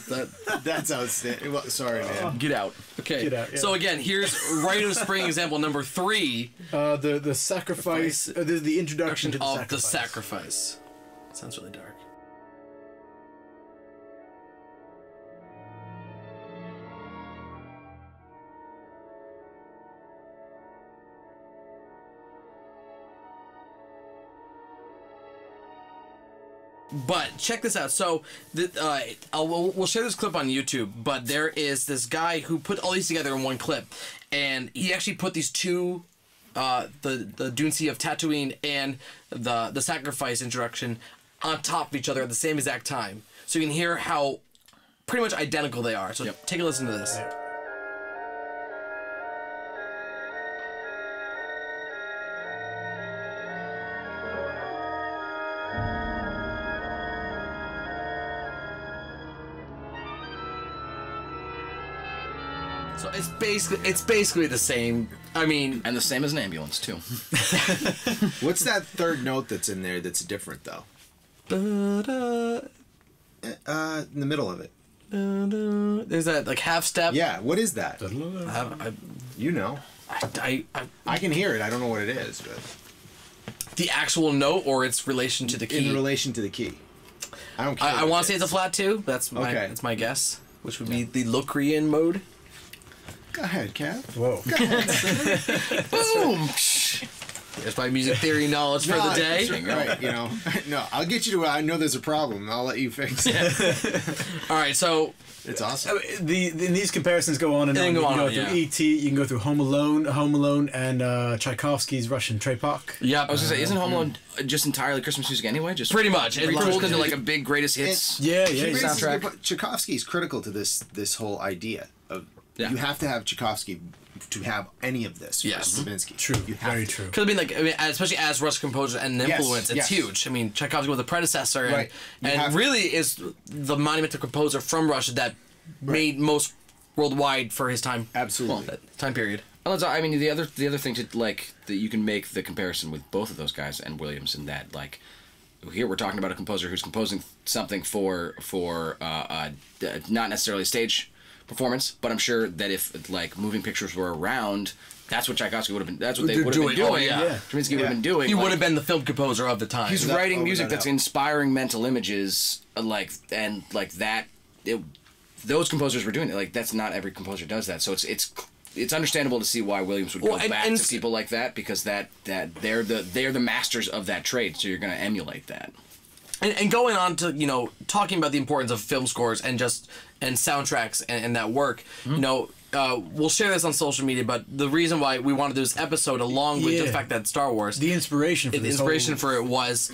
that's outstanding. Well, sorry, man. Get out. Okay. Get out, yeah. So again, here's Rite of Spring example number 3. The sacrifice. The introduction to the sacrifice. Sounds really dark. But check this out. So we'll share this clip on YouTube, but there is this guy who put all these together in one clip, and he actually put these two, the Dune Sea of Tatooine and the sacrifice introduction on top of each other at the same exact time. So you can hear how pretty much identical they are. So take a listen to this. So it's basically the same. I mean, and the same as an ambulance too. What's that third note that's in there that's different though? In the middle of it. There's that like half step. Yeah, what is that? I can hear it. I don't know what it is, but the actual note or its relation to the key. In relation to the key. I don't care. I want to say it's a flat 2. That's my guess, which would be the Locrian mode. Go ahead, Kev. Whoa. Go ahead. Boom! That's my music theory knowledge for the day. Right, No, I'll get you to I know there's a problem. I'll let you fix it. All right, so... It's awesome. These comparisons go on and on. You can go through E.T., you can go through Home Alone, and Tchaikovsky's Russian Trepak. Yeah, I was going to say, isn't Home Alone just entirely Christmas music anyway? Just pretty much. It rolls into like a big greatest hits soundtrack. Tchaikovsky is critical to this whole idea of... Yeah. You have to have Tchaikovsky to have any of this. Yes, Stravinsky. True. Very true. Because I mean, especially as Russian composer and influence, it's huge. I mean, Tchaikovsky was the predecessor, and really is the monumental composer from Russia that made most worldwide for his time. Absolutely, that time period. I mean, the other thing to like that you can make the comparison with both of those guys and Williams, and that like here we're talking about a composer who's composing something for not necessarily stage performance, but I'm sure that if like moving pictures were around, that's what Tchaikovsky would have been. That's what they would have been doing. Stravinsky would have been doing. He would have been the film composer of the time. He's writing music that's inspiring mental images, those composers were doing it. Like, that's not every composer does that. So it's understandable to see why Williams would go back to people like that, because that they're the masters of that trade. So you're going to emulate that. And going on to, you know, talking about the importance of film scores and soundtracks and that work, you know. We'll share this on social media, but the reason why we wanted this episode, along with the fact that Star Wars, the inspiration for it was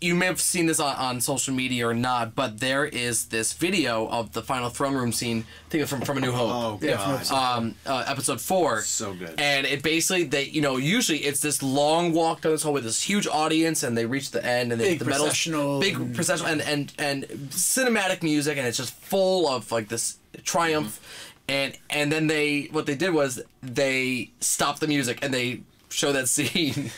you may have seen this on social media or not, but there is this video of the final throne room scene. I think it's from A New Hope. Oh, God. Episode 4. So good. And it basically, usually it's this long walk down this hall with this huge audience, and they reach the end, and they hit the processional. Big processional, and cinematic music, and it's just full of like this triumph. And then what they did was they stopped the music and they show that scene.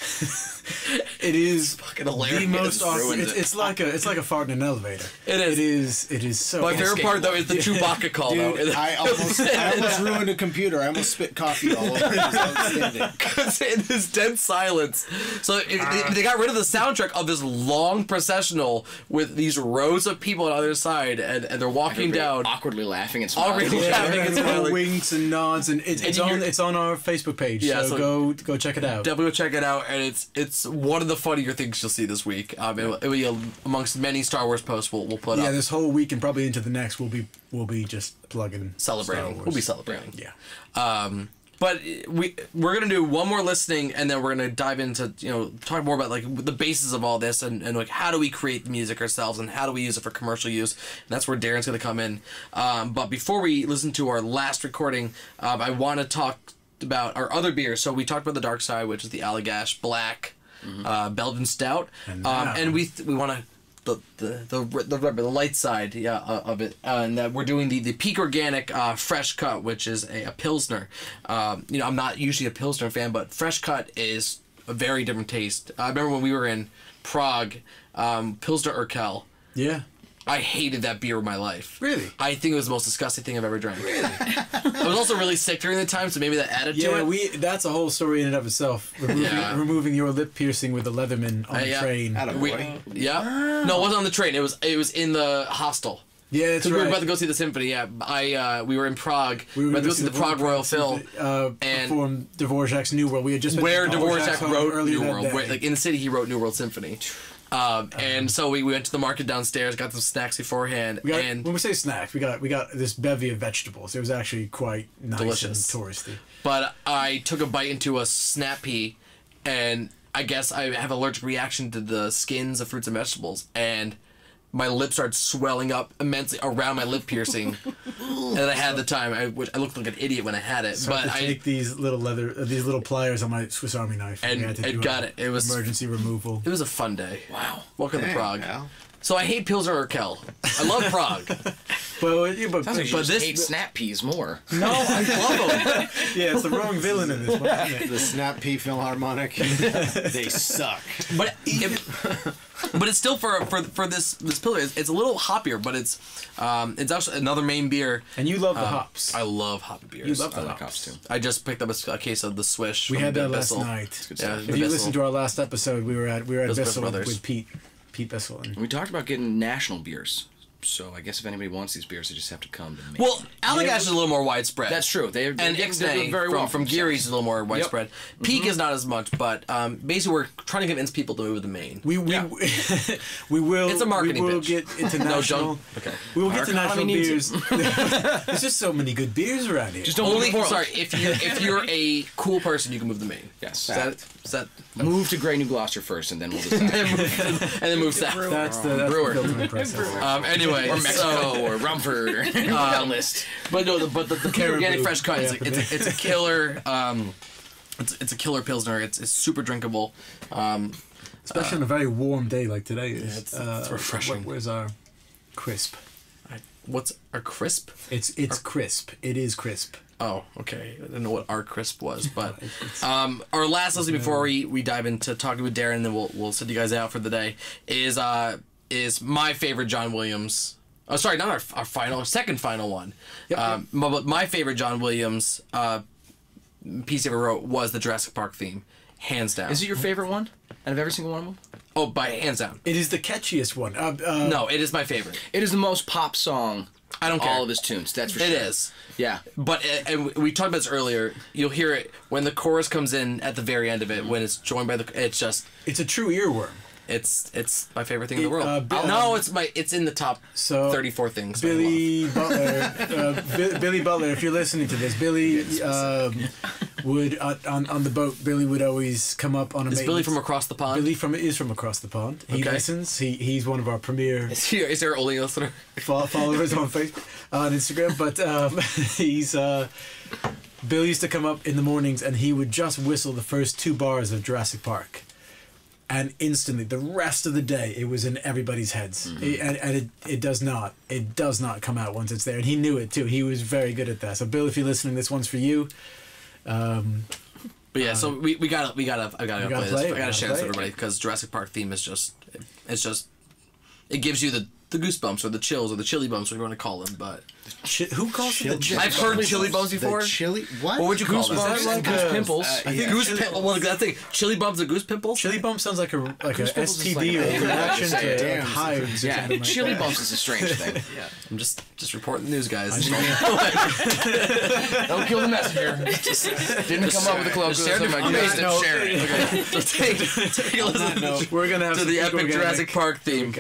It is fucking hilarious. The most awesome. It's like a fart in an elevator. It is so. My favorite part though is the Chewbacca call. Dude, I almost ruined a computer. I almost spit coffee all over. It is dead silence. So they got rid of the soundtrack of this long processional with these rows of people on the other side, and they're walking down awkwardly laughing and smiling. Winks and nods, and it's on our Facebook page. Yeah, so go check it out. Definitely check it out, and it's one of the funnier things you'll see this week. It will be amongst many Star Wars posts we'll put up. Yeah, this whole week and probably into the next, we'll be just plugging celebrating. Star Wars. We'll be celebrating. Yeah. But we're gonna do one more listening, and then we're gonna dive into talk more about like the basis of all this and like how do we create the music ourselves and how do we use it for commercial use. And that's where Darren's gonna come in. But before we listen to our last recording, I want to talk about our other beers. So we talked about the dark side, which is the Allagash Black. Belgian Stout, and we want to the light side of it, and that we're doing the Peak Organic Fresh Cut, which is a Pilsner. I'm not usually a Pilsner fan, but Fresh Cut is a very different taste. I remember when we were in Prague, Pilsner Urquell. Yeah. I hated that beer of my life. Really? I think it was the most disgusting thing I've ever drank. Really? I was also really sick during the time, so maybe that added to it. Yeah, that's a whole story in and of itself. Removing your lip piercing with a Leatherman on the train. Yeah. No, it wasn't on the train. It was in the hostel. Yeah, that's right. We were about to go see the symphony. Yeah, we were in Prague. We were about to go see the Prague Royal Phil and perform Dvorak's New World. We had just where Dvorak wrote New World. Like in the city, he wrote New World Symphony. And so we went to the market downstairs, got some snacks beforehand. And when we say snacks, we got this bevy of vegetables. It was actually quite nice, delicious, and touristy. But I took a bite into a snap pea, and I guess I have an allergic reaction to the skins of fruits and vegetables, and my lips started swelling up immensely around my lip piercing that I had at the time. I looked like an idiot when I had it. So but I take these little pliers on my Swiss Army knife, and I got it. It was emergency removal. It was a fun day. Wow. Welcome to Prague. Wow. So I hate Pilsner Urquell. I love Prague. but you hate snap peas more. No, I love them. Yeah, it's the wrong villain in this one. The snap pea Philharmonic. They suck. But it's still for this pilsner. It's a little hoppier, but it's actually another main beer. And you love the hops. I love hoppy beers. I love hops too. I just picked up a case of the Swish. We had that last night. Yeah, if you listened to our last episode, we were at Bissell with Pete Bissell. We talked about getting national beers. So I guess if anybody wants these beers, they just have to come to the main. Well, Allagash is a little more widespread. That's true. And Ixnay from Geary's is a little more widespread. Yep. Peak is not as much, but basically we're trying to convince people to move to Maine. We will. It's a marketing pitch. We will get international. We will get international beers. There's just so many good beers around here. Just if you're a cool person, you can move to Maine. Yes. Is that move to Grey New Gloucester first, and then we'll decide. and then move south. That's Brewer. Anyway, or Mexico, or Rumford, or that list. But no, the organic fresh cut. It's a killer. It's a killer pilsner. It's super drinkable, especially on a very warm day like today. It's refreshing. Where's our crisp? What's our crisp? It's crisp. It is crisp. Oh, okay. I don't know what our crisp was, but our last lesson before we dive into talking with Darren, and then we'll send you guys out for the day, is my favorite John Williams Oh, sorry, not our final, second final one. Yep, yep. My favorite John Williams piece he ever wrote was the Jurassic Park theme, hands down. Is it your favorite one out of every single one of them? Oh, by hands down. It is the catchiest one. No, it is my favorite. It is the most pop song. I don't care. All of his tunes, that's for sure. It is. Yeah. But, and we talked about this earlier, you'll hear it when the chorus comes in at the very end of it, when it's joined by the, it's just... It's a true earworm. It's my favorite thing in the world. No, it's in the top 34 things. Billy Butler, Billy Butler, if you're listening to this, Billy would on the boat. Billy would always come up on a. Is Billy from across the pond? Billy is from across the pond. He listens. He's one of our premier. Is there only listener? Followers on Facebook, on Instagram, but he's. Billy used to come up in the mornings, and he would just whistle the first two bars of Jurassic Park. And instantly, the rest of the day, it was in everybody's heads. Mm-hmm. It does not come out once it's there. And he knew it, too. He was very good at that. So, Bill, if you're listening, this one's for you. But yeah, so we gotta play this. I gotta share this with everybody because Jurassic Park theme is just, it gives you the goosebumps or the chills or the chili bumps, whatever you want to call them. But who calls it? I've heard chili bumps before. Chili? What? What would you call them? Like goose pimples. Goose pimples. Well, that thing. Chili bumps or goose pimples. Chili bumps sounds like a STD or reaction to hives. Yeah, chili bumps is a strange thing. Yeah, I'm just reporting the news, guys. Don't kill the messenger. Didn't come up with a colloquialism. We're gonna have to the epic Jurassic Park theme.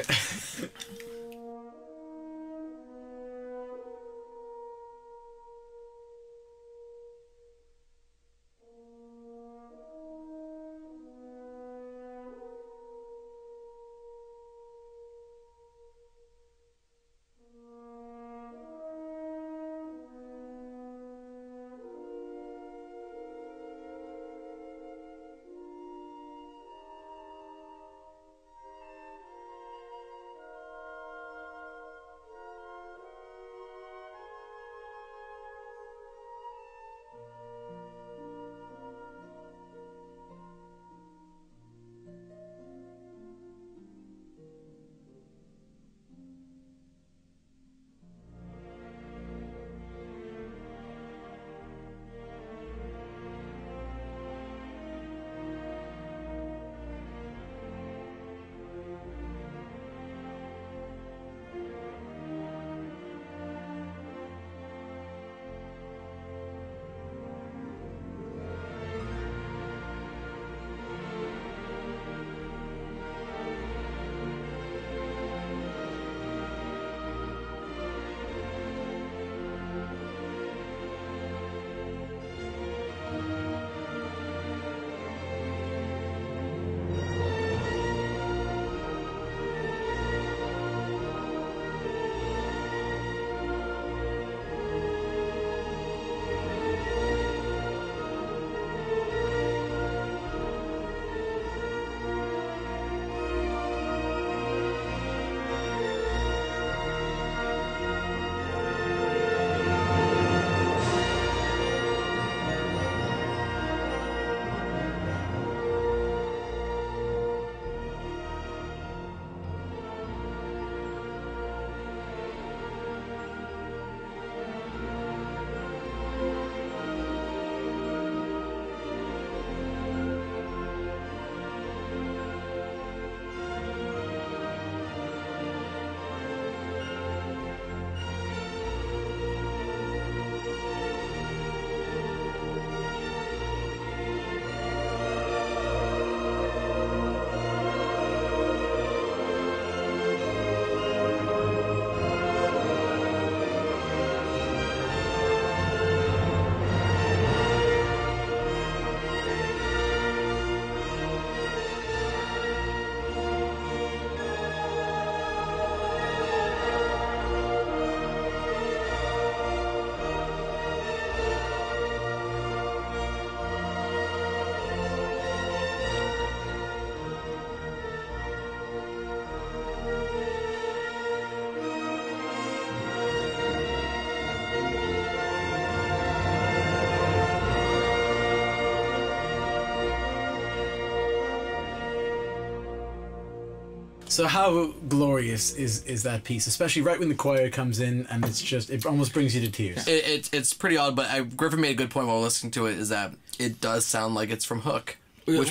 So how glorious is that piece, especially right when the choir comes in, and it's just, it almost brings you to tears. It's pretty odd, but Griffin made a good point while listening to it, is that it does sound like it's from Hook. Which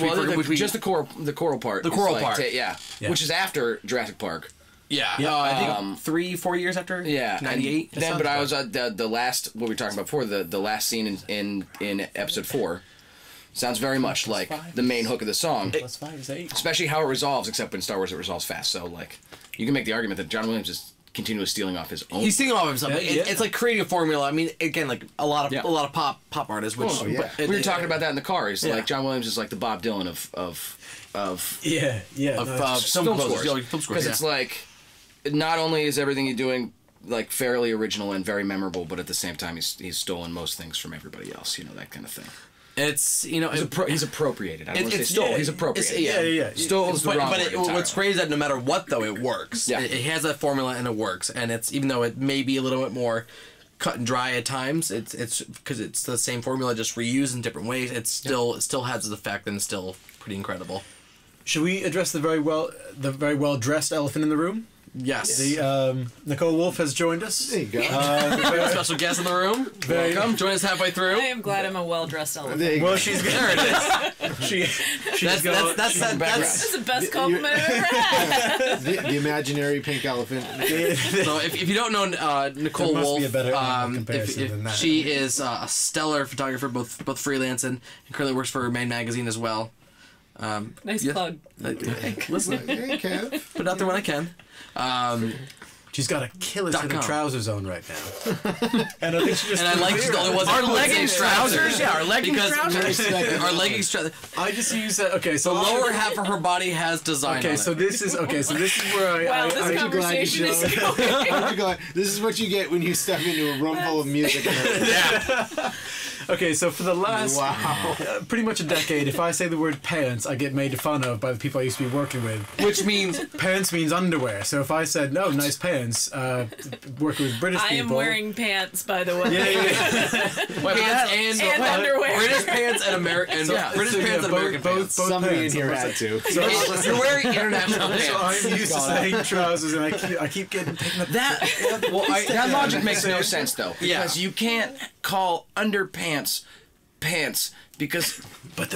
just the choral part. The choral part. Yeah. Which is after Jurassic Park. Yeah. I think 3-4 years after? Yeah. 98? Then, but I was at the last, what we were talking about before, the last scene in episode 4. Sounds very much like the main hook of the song. Plus 5 is 8. Especially how it resolves, except in Star Wars it resolves fast. So, like, you can make the argument that John Williams is continually stealing off his own. He's stealing off himself. Yeah. It's like creating a formula. I mean, again, like a lot of pop artists. Which we were talking about that in the car. He's like, John Williams is like the Bob Dylan of some composers. Because it's like, not only is everything you're doing like fairly original and very memorable, but at the same time he's stolen most things from everybody else. You know, that kind of thing. It's, you know... he's appropriated. I don't want to say stole. He's appropriated. Stole is the wrong word entirely. What's great is that no matter what, though, it works. Yeah. It has that formula and it works. And it's, even though it may be a little bit more cut and dry at times, it's because it's the same formula, just reused in different ways. It still has the effect and it's still pretty incredible. Should we address the very well dressed elephant in the room? Yes. Nicole Wolfe has joined us. There you go. Special guest in the room. Welcome. Join us halfway through. I am glad I'm a well-dressed elephant. Well, she's good. There it is. That's the best compliment I've ever had. The imaginary pink elephant. So if you don't know Nicole Wolfe, she is a stellar photographer, both freelance and currently works for Maine Magazine as well. Nice plug. Listen, put out there when I can. She's got a killer set of trousers on right now. And I think she just... And I like she's the only one... Our leggings trousers? Yeah, our leggings trousers. Our leggings trousers. I just use that... Okay, so lower half of her body has design on it. So this is where I... Wow, this conversation is going. This is what you get when you step into a room full of music. Yeah. Okay, so for the last pretty much a decade, if I say the word pants, I get made fun of by the people I used to be working with. Which means pants means underwear. So if I said no, nice pants, working with British people. I am wearing pants, by the way. Pants and underwear. British pants and American. British pants and American pants. Somebody in here had to. So you're wearing international pants. So I'm used to saying trousers, and I keep getting taken up. That logic makes no sense though, because you can't call underpants pants because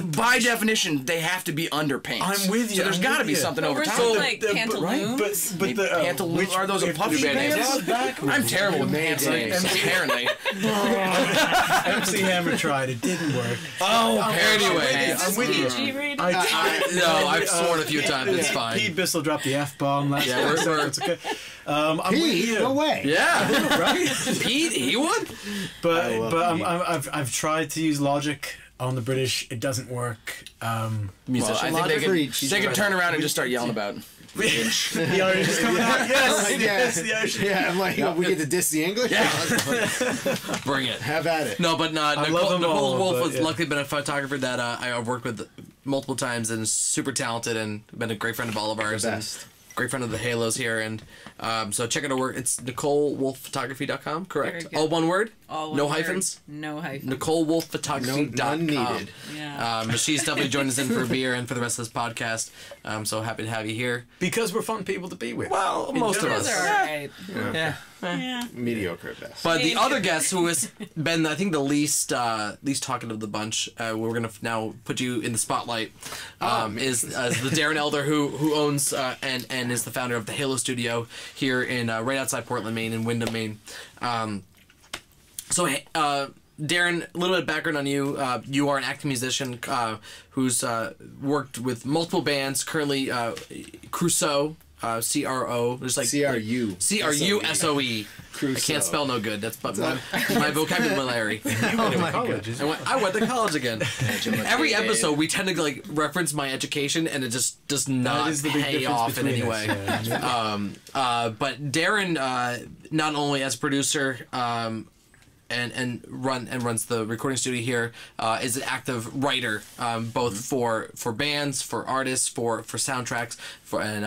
by definition they have to be underpants. I'm with you. So there's got to be something over time. So like pantaloons, right? But pantaloons are those puffy pants? I'm terrible with pants names. Apparently, MC Hammer tried. It didn't work. Oh, anyway, I'm with you. No, I've sworn a few times. It's fine. Pete Bissell dropped the F bomb last time, so it's okay. Pete, no way. Yeah, right. Pete, he would. But I've tried to use logic on the British. It doesn't work. Musician logic. They could turn around and just start yelling about the Irish is coming out. Yes, the Irish. Yeah, I'm like, we get to diss the English. Yeah. Bring it. Have at it. No, but not. Nicole Wolfe has luckily been a photographer that I worked with multiple times and is super talented and been a great friend of all of ours. Great friend of the Halos here, and so check out her work. It's NicoleWolfePhotography.com, correct? All one word? All one word. No hyphens? No hyphens. NicoleWolfePhotography.com. None needed. Yeah. She's definitely joined us in for a beer and for the rest of this podcast. I'm so happy to have you here. Because we're fun people to be with. Well, most of us. Are right. Yeah. Mediocre at best. But the other guest who has been, I think, the least talkative of the bunch, we're going to now put you in the spotlight, is the Darren Elder who owns and is the founder of the Halo Studio here in right outside Portland, Maine, in Windham, Maine. So Darren, a little bit of background on you. You are an active musician who's worked with multiple bands, currently Crusoe. CRO. There's like CRUSOE. I can't spell no good. That's my vocabulary. I went to college again. Every episode we tend to like reference my education and it just does not pay off in any way. But Darren, not only as producer, runs the recording studio here, is an active writer, both for bands, for artists, for soundtracks, and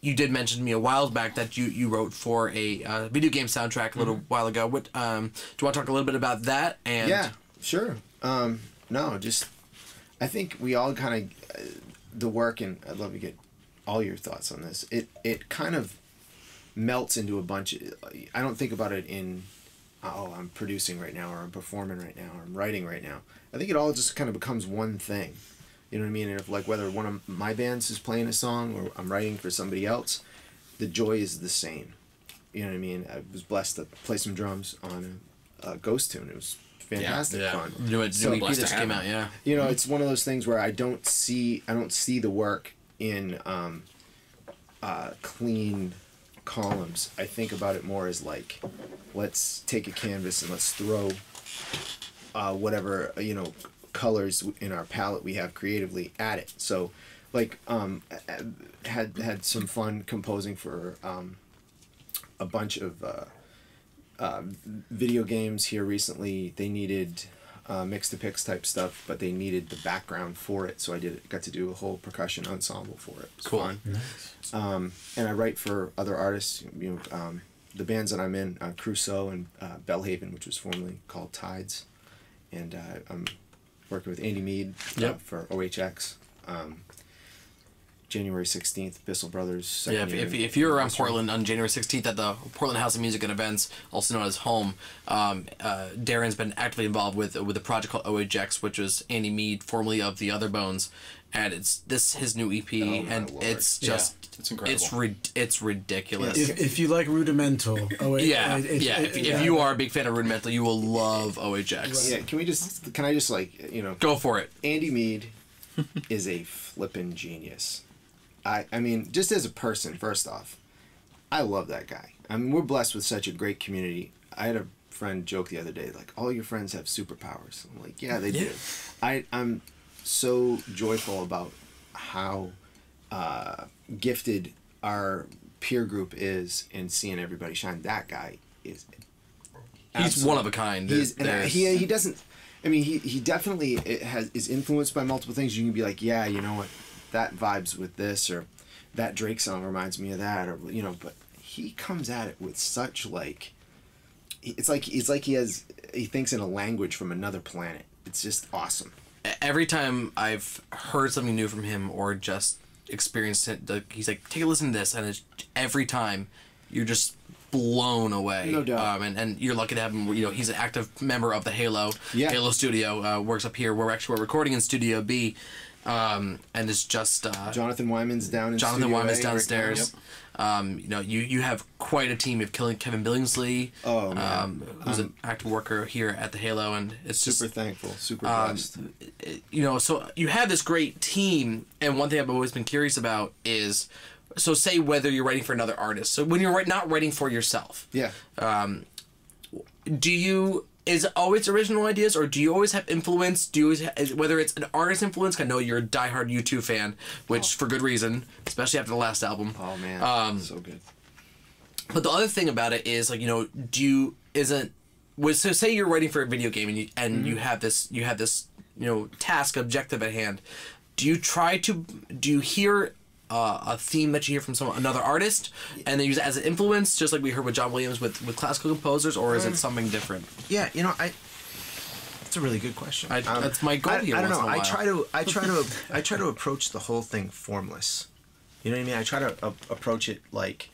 you did mention to me a while back that you wrote for a video game soundtrack a little while ago. What do you want to talk a little bit about that? And yeah, sure. I think we all kind of the work, and I'd love to get all your thoughts on this. It kind of melts into a bunch of, I don't think about it in, oh, I'm producing right now, or I'm performing right now, or I'm writing right now. I think it all just kind of becomes one thing. You know what I mean? And if, like, whether one of my bands is playing a song or I'm writing for somebody else, the joy is the same. You know what I mean? I was blessed to play some drums on a Ghost tune. It was fantastic fun. So EP just came out, yeah. You know, it's one of those things where I don't see the work in clean columns. I think about it more as like, let's take a canvas and let's throw whatever, you know, colors in our palette we have creatively at it. So, like, had some fun composing for a bunch of video games here recently. They needed mix-to-picks type stuff, but they needed the background for it, so I got to do a whole percussion ensemble for it. It was cool. Fun. Nice. And I write for other artists. You know, the bands that I'm in, Crusoe and Bellhaven, which was formerly called Tides, and I'm working with Andy Mead for OHX. January 16th, Bissell Brothers. Yeah, if you're around Portland on January 16th at the Portland House of Music and Events, also known as Home, Darren's been actively involved with a project called OHX, which was Andy Mead, formerly of The Other Bones, and it's his new EP, and it's just it's incredible. It's ridiculous. If you like Rudimental, OHX, if you are a big fan of Rudimental, you will love OHX. Yeah, can I just like, you know, go for it. Andy Mead is a flippin' genius. I mean, just as a person, first off, I love that guy. I mean, we're blessed with such a great community. I had a friend joke the other day, like, all your friends have superpowers. I'm like, yeah, they do. I'm so joyful about how gifted our peer group is and seeing everybody shine. That guy is... He's one of a kind. He doesn't... I mean, he definitely is influenced by multiple things. You can be like, yeah, you know what? That vibes with this, or that Drake song reminds me of that, or, you know, but he comes at it with such, like, it's like he thinks in a language from another planet. It's just awesome. Every time I've heard something new from him or just experienced it, like, he's like, take a listen to this, and it's, every time you're just blown away. No doubt. And you're lucky to have him. You know, he's an active member of the Halo Studio, works up here. We're recording in Studio B. And it's just Jonathan Wyman's down in Jonathan Wyman's downstairs. Yep. You know, you have quite a team of Kevin Billingsley, who's an active worker here at the Halo, and it's super just, thankful, super blessed. You know, so you have this great team, and one thing I've always been curious about is, so say whether you're writing for another artist, so when you're not writing for yourself, do you? Is it always original ideas, or do you always have influence? Do you always whether it's an artist influence? I know you're a diehard U2 fan, which for good reason, especially after the last album. Oh man, so good. But the other thing about it is, like, you know, so say you're writing for a video game, and you have this you know, task objective at hand. Do you hear a theme that you hear from another artist, and they use it as an influence, just like we heard with John Williams with classical composers, or is it something different? Yeah, you know, that's a really good question. That's my goal here. I don't know. I try to approach the whole thing formless. You know what I mean? I try to approach it like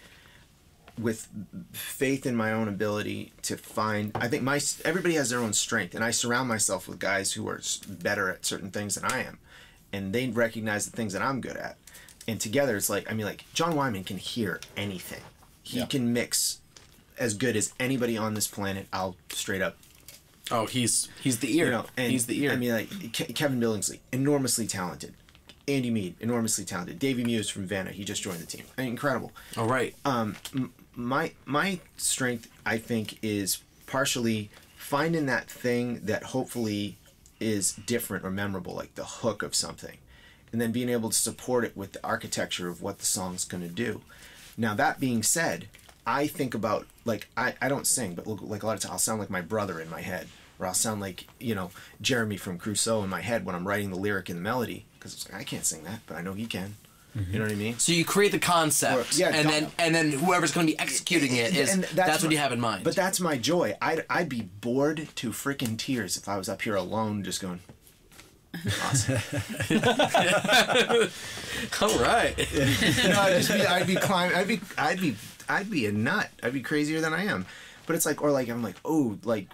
with faith in my own ability to find. I think everybody has their own strength, and I surround myself with guys who are better at certain things than I am, and they recognize the things that I'm good at. And together, it's like, I mean, like, John Wyman can hear anything. He can mix as good as anybody on this planet. I'll straight up. Oh, he's the ear. You know, and he's the ear. I mean, like, Kevin Billingsley, enormously talented. Andy Mead, enormously talented. Davey Muse from Vanna, he just joined the team. I mean, incredible. All right. My strength, I think, is partially finding that thing that hopefully is different or memorable, like the hook of something. And then being able to support it with the architecture of what the song's going to do. Now, that being said, I think about, like, I don't sing, but look, like, a lot of times I'll sound like my brother in my head, or I'll sound like, you know, Jeremy from Crusoe in my head when I'm writing the lyric and the melody, because it's like, I can't sing that, but I know he can. You know what I mean? So you create the concept, and then whoever's going to be executing it is, that's what you have in mind. But that's my joy. I'd be bored to freaking tears if I was up here alone just going... Awesome. All right. No, I'd be a nut. I'd be crazier than I am. But it's like, or like, I'm like, oh, like,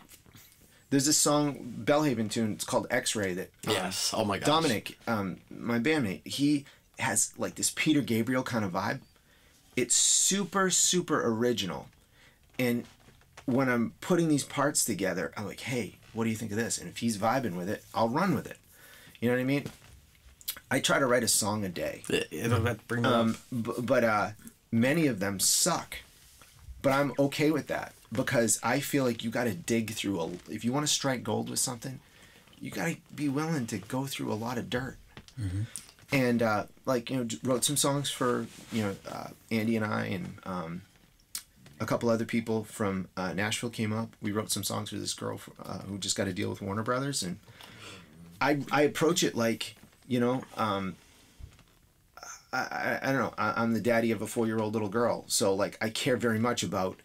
there's this song, Bellhaven tune, it's called X-Ray, that yes, oh my gosh. Dominic, my bandmate, he has like this Peter Gabriel kind of vibe. It's super, super original. And when I'm putting these parts together, I'm like, hey, what do you think of this? And if he's vibing with it, I'll run with it. You know what I mean? I try to write a song a day. But many of them suck. But I'm okay with that, because I feel like you got to dig through a... If you want to strike gold with something, you got to be willing to go through a lot of dirt. Mm-hmm. And like, you know, wrote some songs for, you know, Andy and I and a couple other people from Nashville came up. We wrote some songs for this girl who just got a deal with Warner Brothers, and I approach it like, you know, I don't know. I'm the daddy of a 4-year-old little girl, so like I care very much about,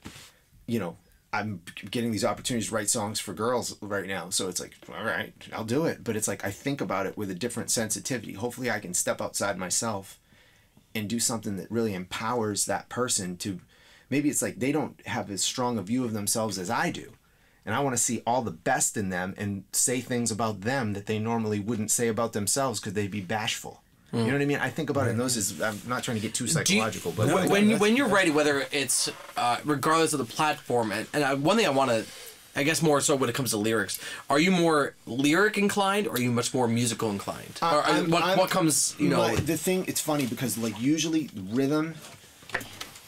you know, I'm getting these opportunities to write songs for girls right now. So it's like, all right, I'll do it. But it's like, I think about it with a different sensitivity. Hopefully I can step outside myself and do something that really empowers that person to, maybe it's like, they don't have as strong a view of themselves as I do. And I want to see all the best in them and say things about them that they normally wouldn't say about themselves because they'd be bashful. Mm. You know what I mean? I think about it, and those is, I'm not trying to get too psychological, but when you're writing, whether it's regardless of the platform, and one thing I want to, I guess more so when it comes to lyrics, are you more lyric inclined, or are you much more musical inclined? What comes, you know? The thing, it's funny because like usually rhythm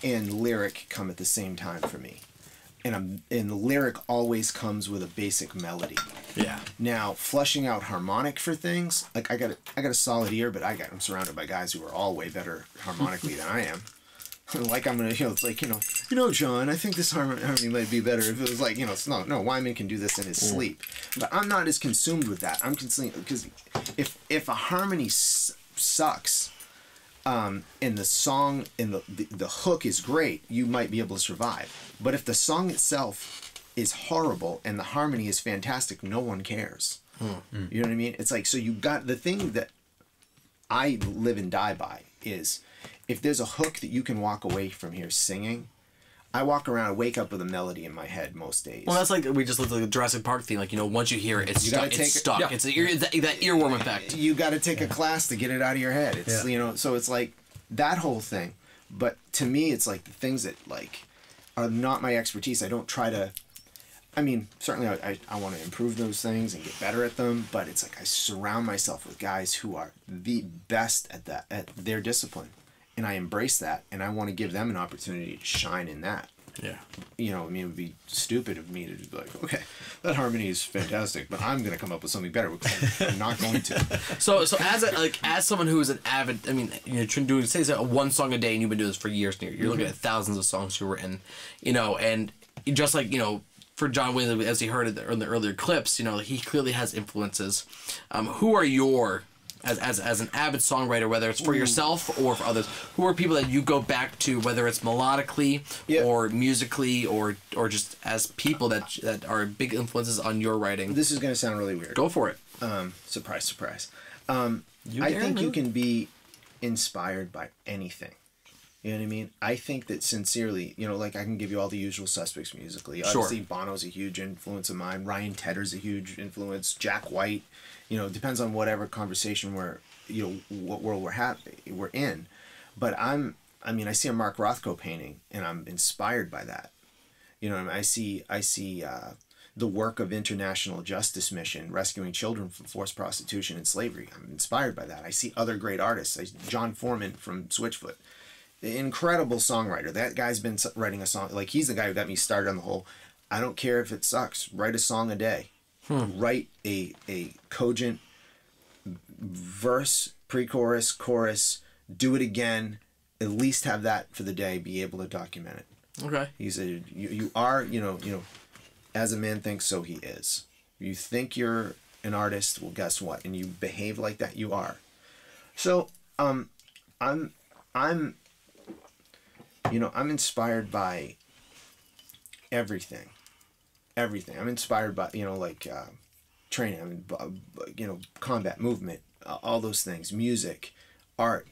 and lyric come at the same time for me, and the lyric always comes with a basic melody. Yeah. Now, flushing out harmonic for things, like I got a solid ear, but I'm surrounded by guys who are all way better harmonically than I am. Like I'm gonna, you know, it's like, you know, John, I think this harmony might be better if it was like, you know, no, Wyman can do this in his sleep, but I'm not as consumed with that. I'm consumed because if a harmony sucks, and the song and the hook is great, you might be able to survive. But if the song itself is horrible and the harmony is fantastic, no one cares. Mm-hmm. You know what I mean? It's like, so you got the thing that I live and die by is if there's a hook that you can walk away from here singing. I walk around, wake up with a melody in my head most days. Well, that's like, we just looked at the Jurassic Park theme. Like, you know, once you hear it, it's stuck. Yeah. It's that earworm effect. You got to take a class to get it out of your head. It's, you know, so it's like that whole thing. But to me, it's like the things that like are not my expertise. I don't try to, I mean, certainly I want to improve those things and get better at them. But it's like I surround myself with guys who are the best at that, at their discipline. And I embrace that, and I want to give them an opportunity to shine in that. Yeah. You know, I mean, it would be stupid of me to be like, okay, that harmony is fantastic, but I'm going to come up with something better. I'm not going to. So as someone who is an avid, I mean, you know, doing, say, one song a day, and you've been doing this for years and you're looking at thousands of songs you were in, you know, and just like, you know, for John Williams, as he heard in the earlier clips, you know, he clearly has influences. Who are your... As an avid songwriter, whether it's for yourself or for others, who are people that you go back to, whether it's melodically or musically or just as people that are big influences on your writing? This is going to sound really weird. Go for it. Surprise, surprise. I think you can be inspired by anything. You know what I mean? I think that sincerely, you know, like I can give you all the usual suspects musically. Obviously, Bono's a huge influence of mine. Ryan Tedder's a huge influence. Jack White. You know, it depends on whatever conversation we're, you know, what world we're in. But I mean, I see a Mark Rothko painting and I'm inspired by that. You know, I mean? I see the work of International Justice Mission, rescuing children from forced prostitution and slavery. I'm inspired by that. I see other great artists. John Foreman from Switchfoot, the incredible songwriter. That guy's been writing a song. Like, he's the guy who got me started on the whole, I don't care if it sucks, write a song a day. Write a cogent verse, pre-chorus, chorus, do it again, at least have that for the day, be able to document it. Okay. He said, you are, you know, as a man thinks, so he is. You think you're an artist, well, guess what? And you behave like that, you are. So, I'm inspired by everything. I'm inspired by, you know, like training, you know, combat, movement, all those things, music, art,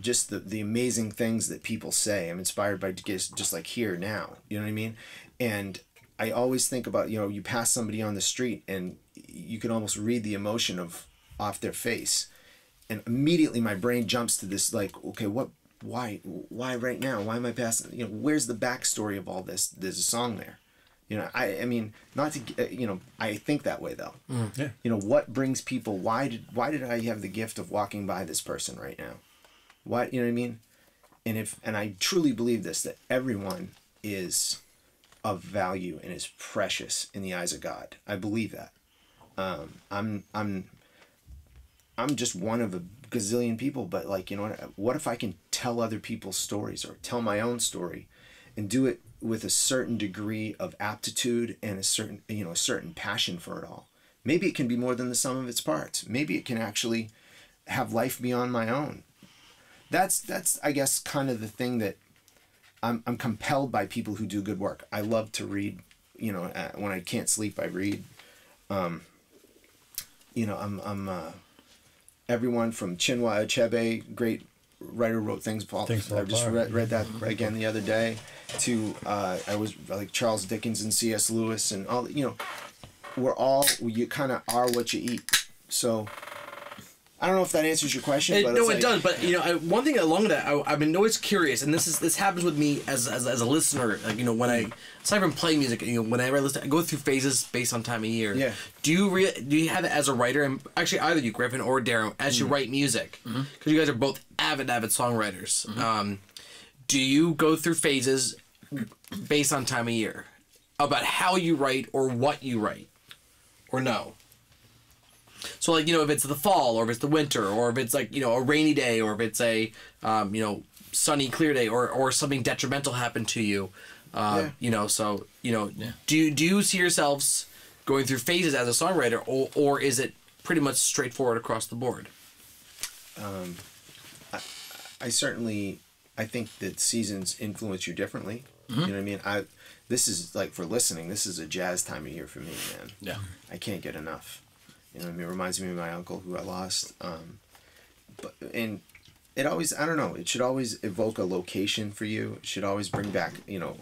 just the amazing things that people say. I'm inspired by just like here now, you know what I mean? And I always think about, you know, you pass somebody on the street and you can almost read the emotion off their face. And immediately my brain jumps to this, like, okay, why right now? Why am I passing? You know, where's the backstory of all this? There's a song there. You know, I mean, not to, you know, I think that way though. Mm, yeah. You know, what brings people, why did I have the gift of walking by this person right now? Why, you know what I mean? And I truly believe this, that everyone is of value and is precious in the eyes of God. I believe that. I'm just one of a gazillion people, but like, you know what if I can tell other people's stories or tell my own story and do it with a certain degree of aptitude and a certain passion for it all. Maybe it can be more than the sum of its parts. Maybe it can actually have life beyond my own. That's I guess kind of the thing that I'm compelled by people who do good work. I love to read, you know, when I can't sleep, I read, you know, I'm everyone from Chinua Achebe, great writer, wrote Things Fall Apart. I just read that again the other day. To I was like Charles Dickens and C.S. Lewis and all, you know, you kind of are what you eat. So I don't know if that answers your question. But no, it does. But you know, one thing along that I've been always curious, and this happens with me as a listener. Like, you know, when I aside from playing music, you know, whenever I listen, I go through phases based on time of year. Yeah. Do you have it as a writer? And actually, either you, Griffin or Darren, as you write music, because you guys are both avid songwriters. Do you go through phases based on time of year about how you write or what you write, or no? So, like, you know, if it's the fall, or if it's the winter, or if it's, like, you know, a rainy day, or if it's a, you know, sunny, clear day, or something detrimental happened to you, yeah. You know, so, you know, yeah. do you see yourselves going through phases as a songwriter, or is it pretty much straightforward across the board? I certainly, I think that seasons influence you differently. You know what I mean? This is, like, for listening, this is a jazz time of year for me, man. Yeah. I can't get enough. You know, I mean, it reminds me of my uncle who I lost. And it always, I don't know, it should always evoke a location for you. It should always bring back, you know,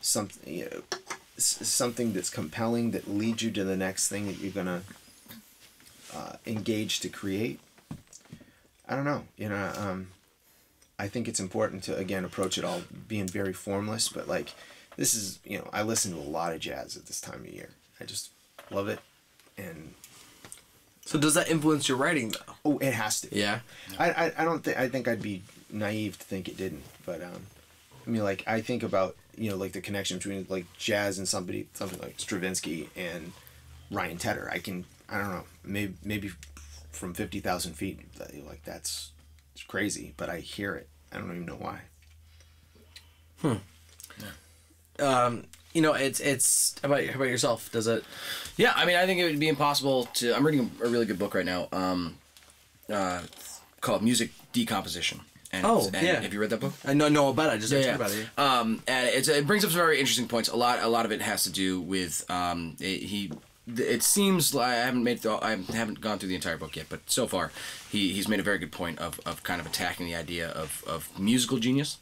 something that's compelling that leads you to the next thing that you're going to engage to create. I don't know. You know, I think it's important to, again, approach it all being very formless. But, like, this is, you know, I listen to a lot of jazz at this time of year. I just love it. And... So does that influence your writing though? Oh, it has to. Yeah. I don't think, I think I'd be naive to think it didn't, but I mean, like, I think about, you know, like the connection between like jazz and something like Stravinsky and Ryan Tedder. I don't know, maybe from 50,000 feet, like that's crazy, but I hear it. I don't even know why. Yeah. You know, it's how about yourself? Does it? Yeah, I mean, I think it would be impossible to. I'm reading a really good book right now, called Music Decomposition. And yeah. Have you read that book? I know about it. I just heard about it. Yeah. And it brings up some very interesting points. A lot of it has to do with It seems like I haven't gone through the entire book yet, but so far, he's made a very good point of kind of attacking the idea of musical genius,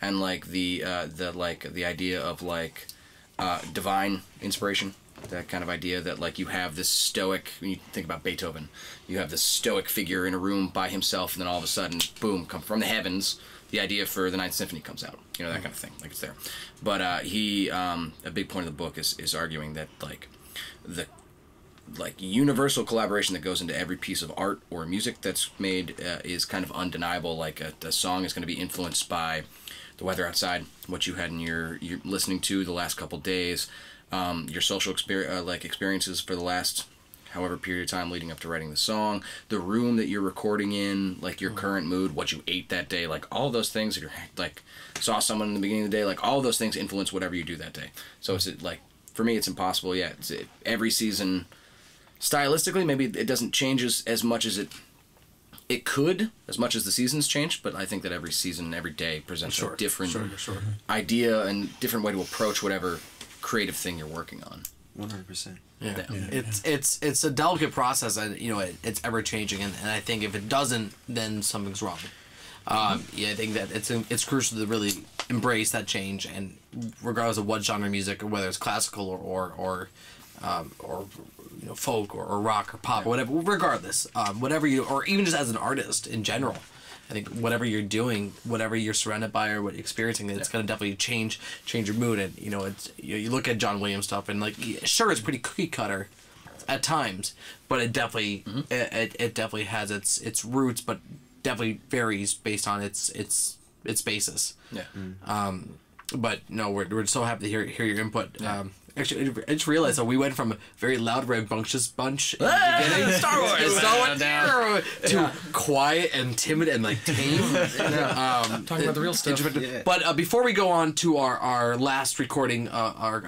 and like the idea of like. Divine inspiration, that kind of idea that like you have this stoic, when you think about Beethoven, you have this stoic figure in a room by himself, and then all of a sudden, boom, come from the heavens, the idea for the Ninth Symphony comes out, you know, that kind of thing, like it's there. But a big point of the book is arguing that like the universal collaboration that goes into every piece of art or music that's made is kind of undeniable. Like a song is going to be influenced by the weather outside, what you had in your listening to the last couple days, your social experiences for the last however period of time leading up to writing the song, the room that you're recording in, like your current mood, what you ate that day, like all those things. If you like saw someone in the beginning of the day, like all those things influence whatever you do that day. So it's like for me, it's impossible. Yeah, every season, stylistically, maybe it doesn't change as much as it. It could, as much as the seasons change, but I think that every season, every day presents a different idea and different way to approach whatever creative thing you're working on. 100%. Yeah. It's a delicate process, and you know it's ever changing, and I think if it doesn't, then something's wrong. Yeah, I think that it's crucial to really embrace that change, and regardless of what genre music, or whether it's classical or you know folk or rock or pop or whatever, regardless, whatever you, or even just as an artist in general. I think whatever you're doing, whatever you're surrounded by or what you're experiencing, it's going to definitely change your mood. And you know, it's you look at John Williams stuff, and like, sure, it's pretty cookie cutter at times, but it definitely it definitely has its roots, but definitely varies based on its basis. Yeah. But no, we're so happy to hear your input. Yeah. Actually, I just realized that we went from a very loud, rambunctious bunch in the beginning, Star Wars, to quiet and timid and like tame. Talking about the real stuff. Yeah. But before we go on to our last recording, our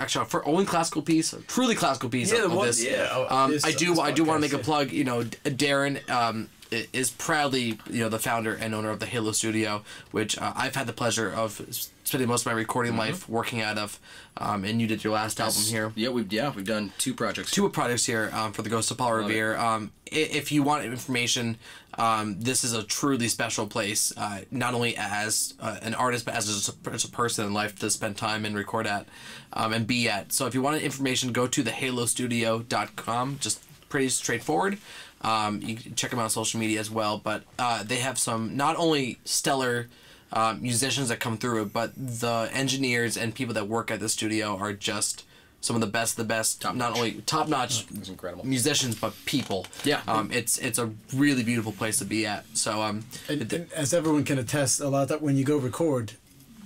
only classical piece, truly classical piece of this. Yeah. I do want to make a plug. You know, Darren is proudly the founder and owner of the Halo Studio, which I've had the pleasure of spending most of my recording life working out of, and you did your last album here. Yeah, we've done two projects here for the Ghost of Paul Revere. If you want information, this is a truly special place, not only as an artist, but as a person in life to spend time and record at, and be at. So if you want information, go to thehalostudio.com. Just pretty straightforward. You can check them out on social media as well, but they have some not only stellar musicians that come through, but the engineers and people that work at the studio are just some of the best of the best. Not only top-notch musicians, but people. Yeah. It's a really beautiful place to be at. So and as everyone can attest, a lot of that when you go record,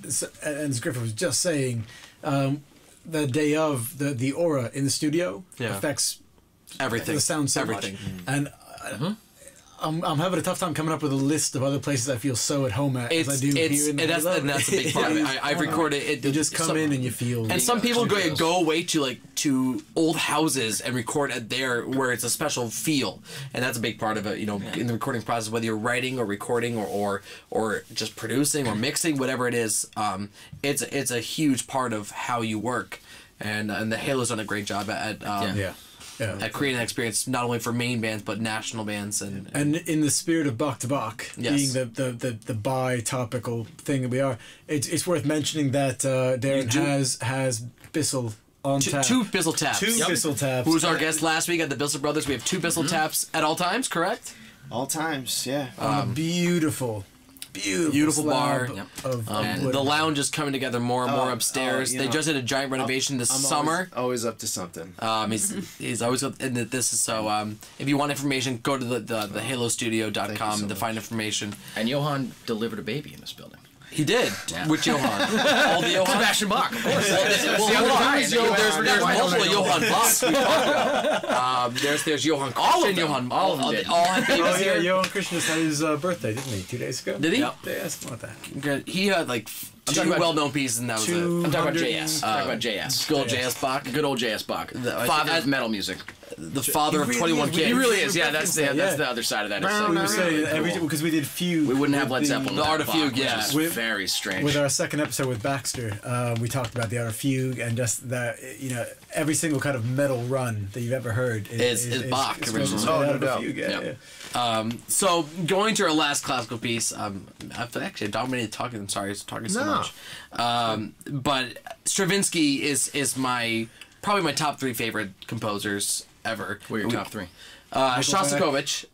and as Griffin was just saying, the day of, the aura in the studio affects everything, the sound, so everything, much. And I'm having a tough time coming up with a list of other places I feel so at home at as I do here in the and that's a big part of it. I've recorded it. You just come in and you feel. And some people go away to to old houses and record at there where it's a special feel, and that's a big part of it. You know, in the recording process, whether you're writing or recording or just producing or mixing, whatever it is, it's a huge part of how you work, and the Halo's done a great job at creating an experience not only for Maine bands but national bands, and in the spirit of Bach to Bach, being the bi-topical thing that we are, it's worth mentioning that Darren has Bissell on tap. Two Bissell taps. Two Bissell taps. Who was our guest last week at the Bissell Brothers? We have two Bissell taps at all times, correct? All times, yeah. On a beautiful bar. And the lounge is coming together more and more upstairs. They just did a giant renovation this summer. Always up to something. He's always up, and this is so. If you want information, go to the halostudio.com to find information. And Johann delivered a baby in this building. He did. Yeah. Which Johann? All the Johann. Sebastian Bach, of course. There's multiple Johann Bachs we talked about. There's Johann Christian, Johann Mahler. All had babies here. Johann Christian had his birthday, didn't he? 2 days ago? Did he? Yep. Yeah, something like that. He had like two well-known pieces, and that was it. I'm talking about JS. Good old JS Bach. Good old JS Bach. Father of metal music. The father of 21 Kids. He really is. Yeah, that's the other side of that. Because we did Fugue. We wouldn't have Led Zeppelin. The Art of Fugue, yeah. Very strange. With our second episode with Baxter, we talked about the Art of Fugue, and just that, every single kind of metal run that you've ever heard is Bach originally. Oh, no Fugue, so going to our last classical piece, I've actually dominated talking. I'm sorry, I was talking so much. But Stravinsky is probably my top three favorite composers ever. What are your top three? Shostakovich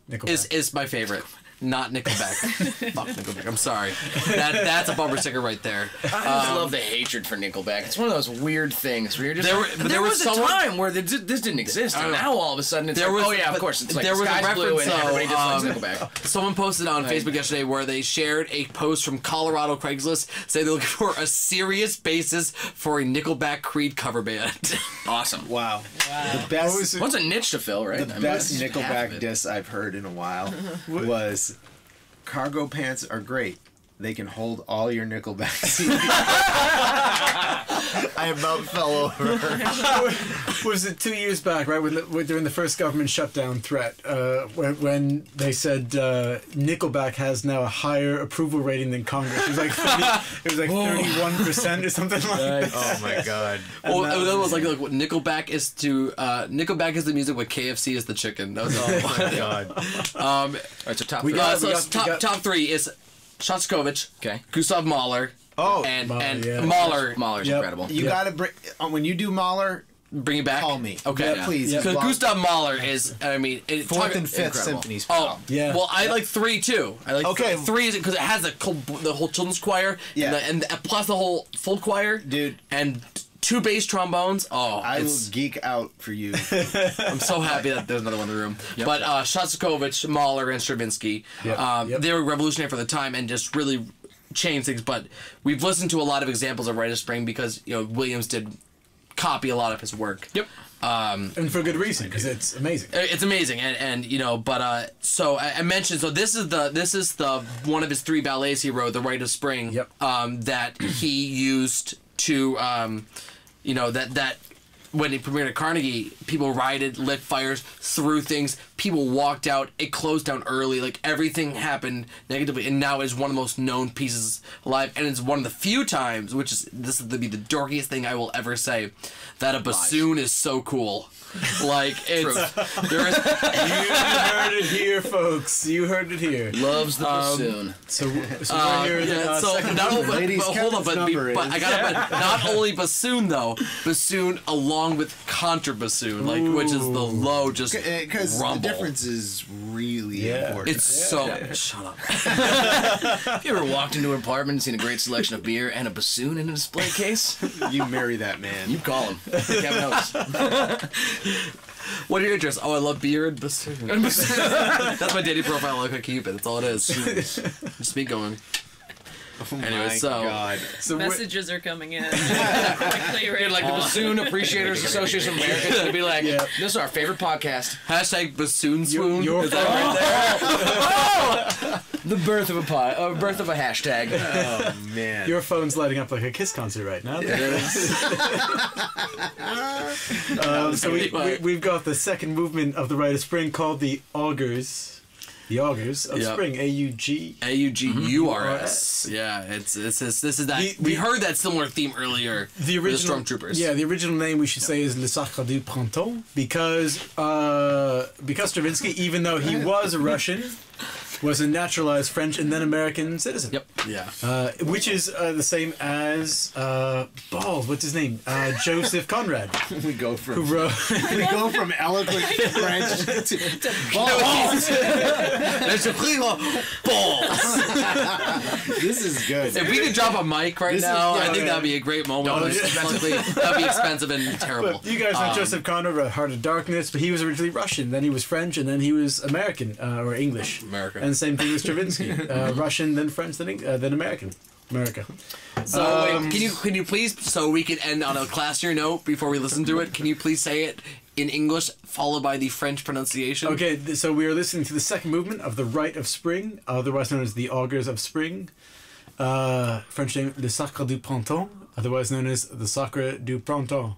is my favorite. Not Nickelback. Fuck Nickelback. I'm sorry. That's a bumper sticker right there. I just love the hatred for Nickelback. It's one of those weird things where you're just there was a time where this didn't exist, and now all of a sudden it's of course. It's like there was a reference, and everybody just likes Nickelback. Someone posted on Facebook yesterday where they shared a post from Colorado Craigslist saying they're looking for a serious basis for a Nickelback Creed cover band. Awesome. Wow. The best. What's a niche to fill, right? The best Nickelback diss I've heard in a while was, "Cargo pants are great. They can hold all your Nickelback CDs." I about fell over. Was it 2 years back, right, when during the first government shutdown threat, when they said Nickelback has now a higher approval rating than Congress? It was like 31% or something like that. Oh my God! And well, that was like, what Nickelback is to Nickelback is the music, what KFC is the chicken. That was all. Oh my God! All right, so top. Top three is Shostakovich. Okay. Gustav Mahler. Oh, and Mahler's incredible. You gotta bring when you do Mahler. Bring it back. Call me, okay? Yeah, please. Because Gustav Mahler is, I mean, fourth and fifth symphonies. Oh, yeah. Well, I like three too. I like three is because it has the whole children's choir, yeah, and plus the whole full choir, dude, and two bass trombones. Oh, I will geek out for you. I'm so happy that there's another one in the room. Yep. But Shostakovich, Mahler, and Stravinsky, yep. They were revolutionary for the time and just really changed things. But we've listened to a lot of examples of Rite of Spring because Williams did copy a lot of his work. Yep. And for good reason, because it's amazing. It's amazing, and so I mentioned, so this is the one of his three ballets he wrote, the Rite of Spring. Yep. That he used to, that when he premiered at Carnegie, people rioted, lit fires, threw things, people walked out, it closed down early, like everything happened negatively, and now is one of the most known pieces alive, and it's one of the few times, which is, this is the dorkiest thing I will ever say, that a bassoon is so cool. Like, it's... you heard it here, folks. You heard it here. Loves the bassoon. So we're here in not only bassoon, though, bassoon along with contrabassoon, like, which is the low, just rumble. The difference is really important. It's so... Yeah. Shut up. Have you ever walked into an apartment and seen a great selection of beer and a bassoon in a display case? You marry that man. You call him. Kevin Holst. What are your interests? Oh, I love beer and bassoon. That's my dating profile. I could keep it. That's all it is. Just me going. Oh anyway, my God. So messages are coming in. You're like the Bassoon Appreciators Association of America is going to be like, this is our favorite podcast. Hashtag bassoon swoon. Is that right there? The birth of a birth of a hashtag. Oh, man. Your phone's lighting up like a Kiss concert right now. There it is. So we've got the second movement of the Rite of Spring called the Augurs. The Augurs of Spring, A-U-G-U-R-S. Yeah, this is that. We heard that similar theme earlier. The original Stormtroopers. Yeah, the original name we should say is Le Sacre du Printemps because Stravinsky, even though he was a Russian, was a naturalized French and then American citizen. Yep. Yeah. Which is the same as balls. What's his name? Joseph Conrad. we go from eloquent French to balls. This is good. If we could drop a mic right now, I think that'd be a great moment. That'd be expensive and terrible. But you guys know Joseph Conrad, Heart of Darkness, but he was originally Russian, then he was French, and then he was American or English. American. And same thing with Stravinsky, Russian, then French, then America. So wait, can you please, so we can end on a classier note before we listen to it? Can you please say it in English, followed by the French pronunciation? Okay, so we are listening to the second movement of the Rite of Spring, otherwise known as the Augurs of Spring. French name, Le Sacre du Printemps, otherwise known as the Sacre du Printemps.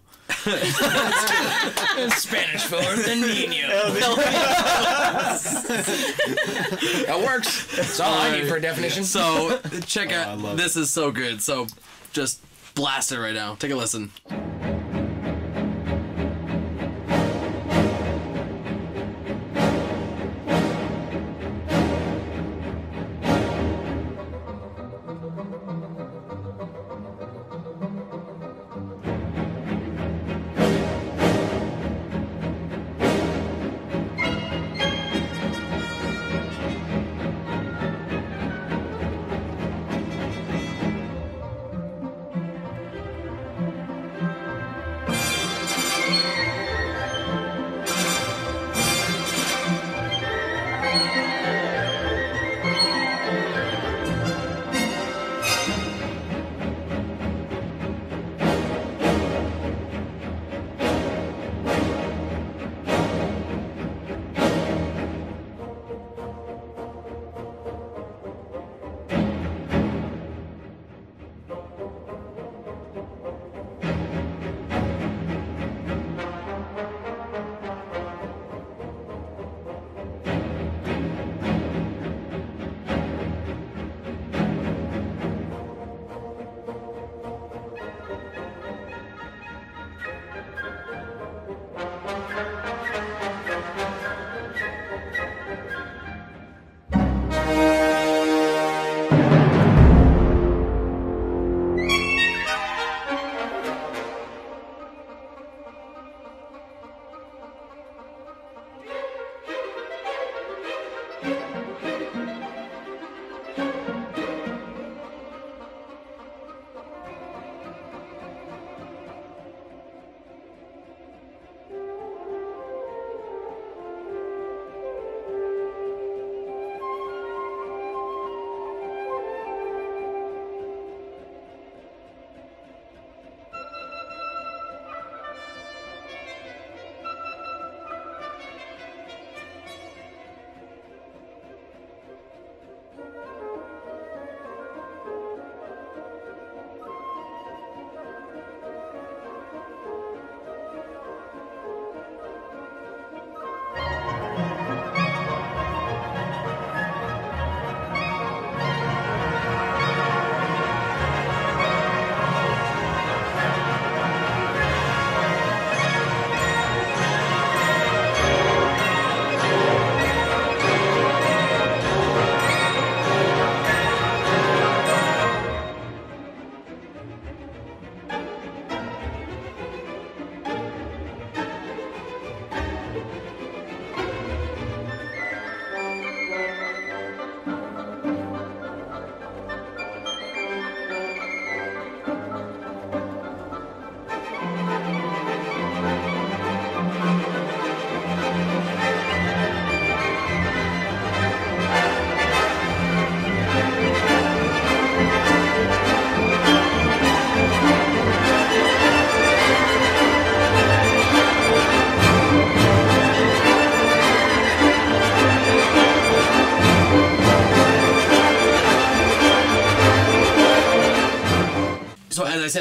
Spanish for El Niño. That works. That's all I need for a definition. So check out. This is so good. So just blast it right now. Take a listen.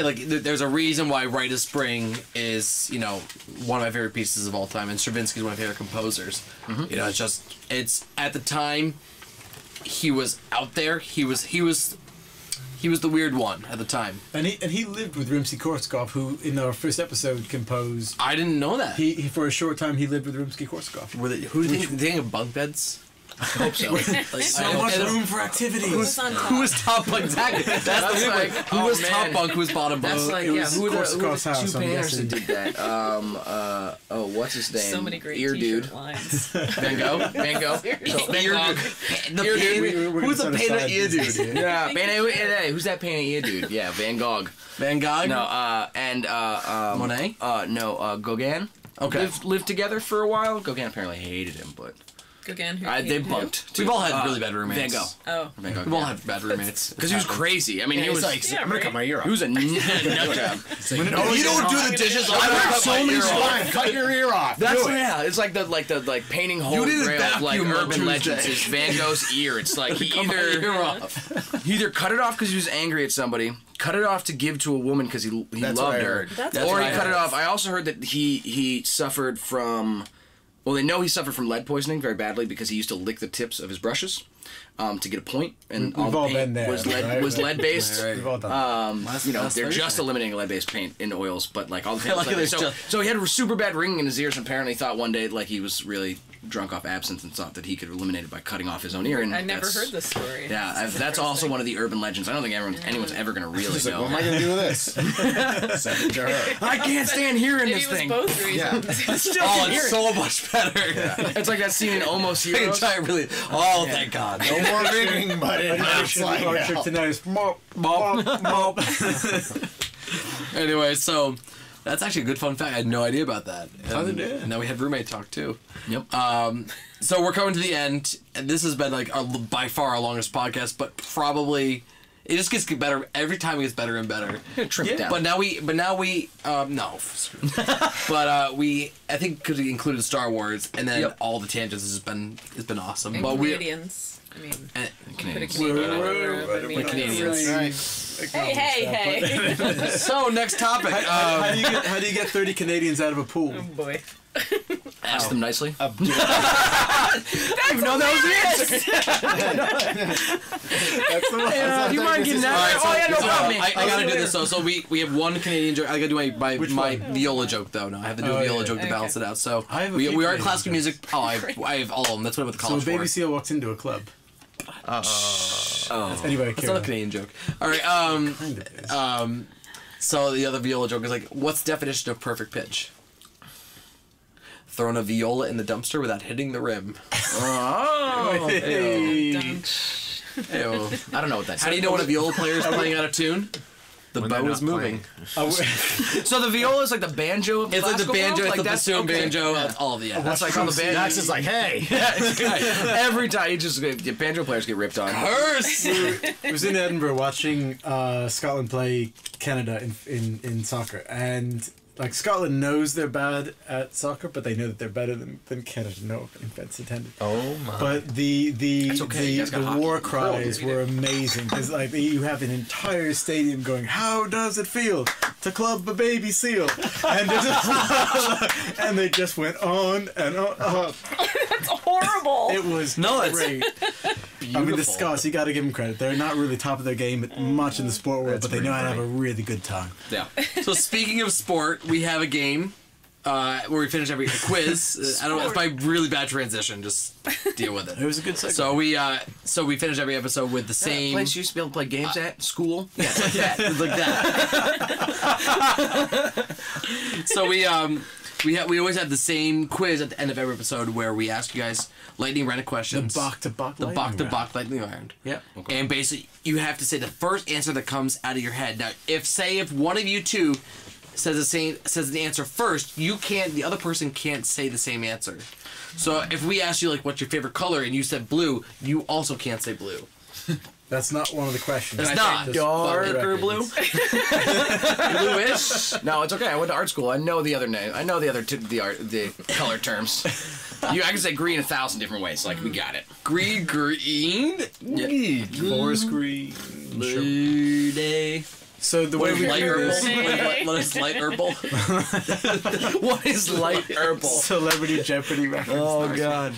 like there's a reason why Rite of Spring is, you know, one of my favorite pieces of all time, and Stravinsky is one of my favorite composers. Mm-hmm. You know, it's just, it's at the time he was out there. He was the weird one at the time. And he lived with Rimsky-Korsakov, who in our first episode composed. I didn't know that. He for a short time he lived with Rimsky-Korsakov. Who did they have bunk beds? I hope so. Like, so much room for activities. Who was top bunk? Exactly. That's the like, who was top bunk? Who was bottom bunk? That's like, yeah, who was the two painters that did that? Oh, what's his name? So many great T-shirt lines. Van Gogh? Van Gogh? Who's the painter ear dude? Yeah, who's that painter ear dude? Yeah, Van Gogh. Van Gogh? No, and... Monet? No, Gauguin. Okay. Lived together for a while. Gauguin apparently hated him, but... Again, they bumped. We've all had really bad roommates. Van Gogh. Oh. Van Gogh. We've all had bad roommates. Because he was crazy. I mean, he was like, I'm going to cut my ear off. He was a nut job. You don't do the dishes. I've heard so many times. Cut your ear off. That's, yeah. It's like the painting holy grail of like urban legends is Van Gogh's ear. It's like he either cut it off because he was angry at somebody, cut it off to give to a woman because he loved her, or he cut it off. I also heard that he suffered from... Well, they know he suffered from lead poisoning very badly because he used to lick the tips of his brushes to get a point, and all paint was lead based. You know, they're just eliminating lead based paint in oils, but like all the paint was lead based. So he had a super bad ringing in his ears, and apparently thought one day like he was really drunk off absinthe and thought that he could eliminate it by cutting off his own ear. And I never heard this story. Yeah, that's also one of the urban legends. I don't think anyone's ever going to really know. What am I going to do with this? Send it to her. I can't stand hearing this thing. Both reasons. Oh, it's so much better. It's like that scene in Almost Heroes. Oh, thank God. No more reading, but it's like our trip tonight is mop, mop, mop. Anyway, so... That's actually a good fun fact. I had no idea about that. And now we had roommate talk, too. Yep. So we're coming to the end. And this has been, like, by far our longest podcast, but probably... It just gets better. Every time it gets better and better. Down. But now we... No. But I think because we included Star Wars and then all the tangents, it's been awesome. And but Canadians. I mean, Canadians. We're Canadians. Right. Hey. So, next topic. How do you get 30 Canadians out of a pool? Oh, boy. Ask them nicely. That's the answer. You mind getting that? Oh, yeah, no problem. I gotta do this, though. So we have one Canadian joke. I gotta do my viola joke, though. No, I have to do a viola joke to balance it out. So we are classical music. Oh, I have all of them. That's what I went to college for. So Baby Seal walks into a club. Oh. Anyway, that's not a Canadian joke. All right. So the other viola joke is like, what's the definition of perfect pitch? Throwing a viola in the dumpster without hitting the rim. Oh! Ew. I don't know what that is. How do you know when a viola player is playing out of tune? The bow is moving. So the viola is like the banjo of the bassoon banjo. Yeah. All of the That's like on the banjo. That's just like, hey. Every time you just banjo players get ripped on. Curse! I was in Edinburgh watching Scotland play Canada in soccer, and... Like, Scotland knows they're bad at soccer, but they know that they're better than Canada. No offense intended. Oh, my. But the war cries were amazing. Because, like, you have an entire stadium going, how does it feel to club a baby seal? And, and they just went on and on. That's horrible. It was great. Beautiful. I mean, the Scots, you got to give them credit. They're not really top of their game much in the sport world, but they know how to have a really good time. Yeah. So, speaking of sport... We have a game where we finish every quiz. I don't know. It's my really bad transition. Just deal with it. It was a good segment. So we finish every episode with the same place you used to be able to play games at school. Yeah, like that. So we always have the same quiz at the end of every episode where we ask you guys lightning round of questions. The Bach to Bach lightning round. Yeah. Okay. And basically you have to say the first answer that comes out of your head. Now, if one of you two says the answer first, the other person can't say the same answer. So if we ask you like what's your favorite color and you said blue, you also can't say blue. That's not one of the questions. It's not darker blue. Bluish. No, it's okay. I went to art school. I know the other name. I know the other the color terms. I can say green 1,000 different ways. Like we got it. Green. Yeah. Forest green. Blue day. So the way we do this... What is light herbal? What is light herbal? Celebrity Jeopardy reference. Oh, God.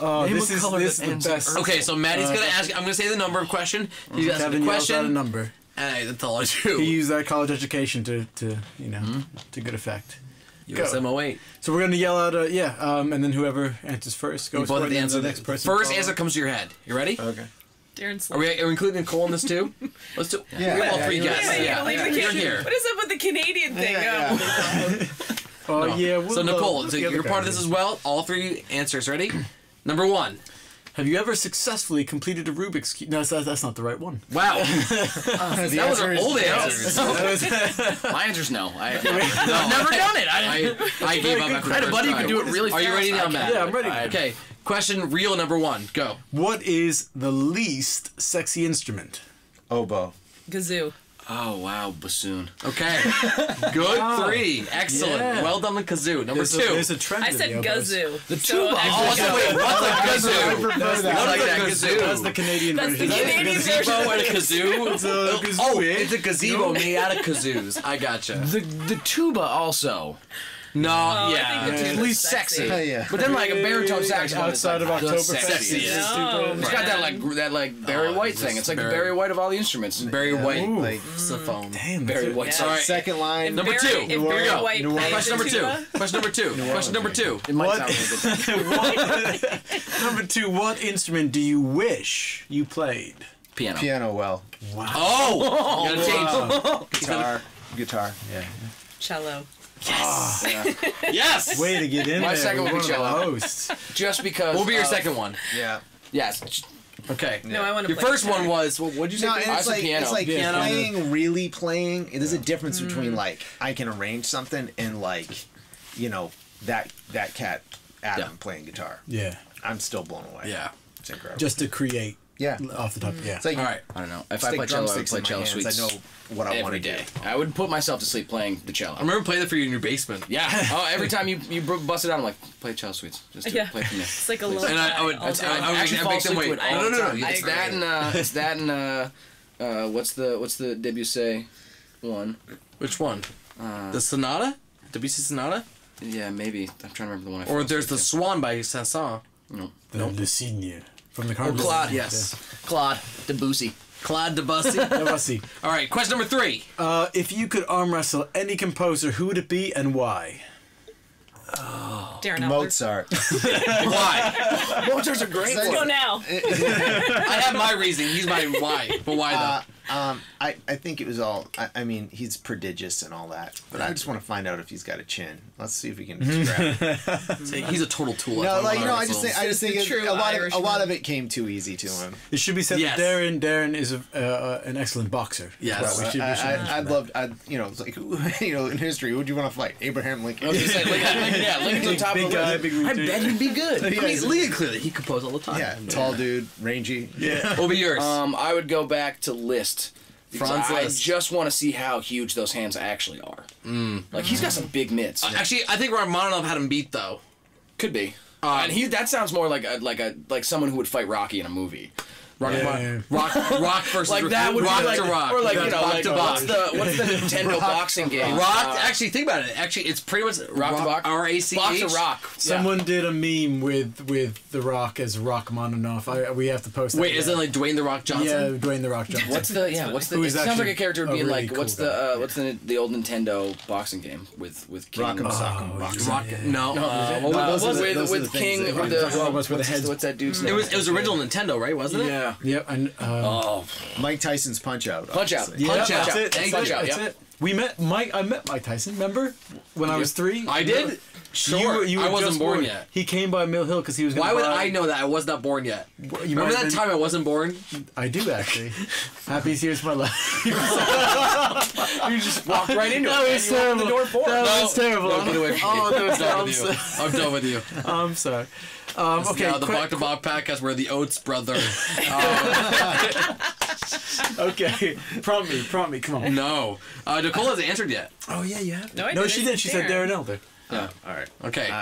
Oh, this is the best. Okay, so Maddie's going to ask... I'm going to say the number of question. He's going to ask a question. Out a number. That's all I do. He used that college education to you know, to good effect. USM08. So we're going to yell out, and then whoever answers first goes for the answer. The next person. First answer comes to your head. You ready? Okay. Are we including Nicole in this too? Let's do. Yeah. We have all three guests. You're here. What is up with the Canadian thing? So Nicole, so you're part of this as well. All three answers. Ready? Number one. Have you ever successfully completed a Rubik's Cube? No, that's not the right one. Wow. That was an old answer. My answer's no. I've never done it. I gave up after the first try. I had a buddy who could do it really fast. Are you ready now, Matt? Yeah, I'm ready. Okay, question real number one. Go. What is the least sexy instrument? Oboe. Kazoo. Oh, wow, bassoon. Okay. Good three. Excellent. Yeah. Well done with kazoo. Number two. There's a trend I said gazoo. The tuba. Oh, so wait, what's a gazoo? What's a gazoo? That's the Canadian version. That's the Canadian version. It's a gazoo. Oh, it's a gazebo made out of kazoos. I gotcha. The tuba also. No, at least sexy. But then like a baritone saxophone outside of October sexy. It's got that like Barry White thing. It's like the Barry White of all the instruments. Barry White like saxophone. Damn, Barry White. Second line. Number two. Here we go. Question number two. It might sound good. Number two. What instrument do you wish you played? Piano. Piano. Well. Wow. Oh. You gotta change. Guitar. Guitar. Yeah. Cello. Yes! Oh, yeah. Yes! Way to get in there. My second one will be cello. Just because... We'll be your second one. Yeah. Yes. Okay. No, I want to play. Your first one was... Well, what did you say? No, it's like piano. It's like playing, really playing. There's a difference between, like, I can arrange something and, like, you know, that cat, Adam, playing guitar. Yeah. I'm still blown away. Yeah. It's incredible. Just to create. Yeah. Off the top. Yeah. It's like, all right. I don't know. If I play cello, I would play cello suites. I know what I want to do. I would put myself to sleep playing the cello. I remember playing that for you in your basement. Yeah. Oh, every time you bust it out, I'm like, play cello suites. Just play from there. It's like a little. And I would actually fall asleep to it. No. It's that and what's the Debussy one? Which one? The Sonata? Debussy Sonata? Yeah, maybe. I'm trying to remember the one. Or there's the Swan by Saint-Saëns. No. No. The Cygne. From the Claude, yes. Yeah. Claude Debussy. All right, question number three. If you could arm wrestle any composer, who would it be and why? Oh, Darren Elder. Mozart. Why? Mozart's a great one. Let's go now. I have my reason. He's my why. But why though? I think it was all. I mean, he's prodigious and all that. But I just want to find out if he's got a chin. Let's see if we can describe it. He's a total tool. No, like I just think a lot of it came too easy to him. It should be said that Darren is an excellent boxer. Yes, well, I'd love, in history, who would you want to fight? Abraham Lincoln. Lincoln's on top of him. I bet he'd be good. I mean, Lincoln clearly he composed all the time. Yeah, tall dude, rangy. Yeah, what would be yours? I would go back to Liszt. I just want to see how huge those hands actually are. Like he's got some big mitts. Actually, I think Rachmaninoff had him beat though. Could be. And he—that sounds more like someone who would fight Rocky in a movie. Rock versus like that would rock be like, to rock, or like you know, like what's the Nintendo boxing game? Rock. Actually, think about it. Actually, it's pretty much rock. RACH. Box to rock. Someone did a meme with the Rock as Rachmaninoff. We have to post. Wait, is it like Dwayne the Rock Johnson? Yeah, Dwayne the Rock Johnson. What's the? It sounds like a character would be really like what's the old Nintendo boxing game with King? With King. What's that dude's name? It was original Nintendo, right? Wasn't it? Yeah. Yep. And Mike Tyson's Punch-Out. Punch-Out. Yeah, Punch-Out. That's it. I met Mike Tyson. Remember when I was 3? I did. Sure. You I wasn't born yet. He came by Mill Hill because he was. Why would I know that? I was not born yet. Remember that time I wasn't born? I do actually. Happiest years of my life. You just walked right into it. That was terrible. No, get away from me. I'm done with you. I'm sorry. Okay, now the Bock to Bob podcast where the Oates brother. Okay, prompt me, come on. No, Nicole hasn't answered yet. Oh yeah, you have. No, she didn't. She said Darren Elder. Yeah. All right. Okay.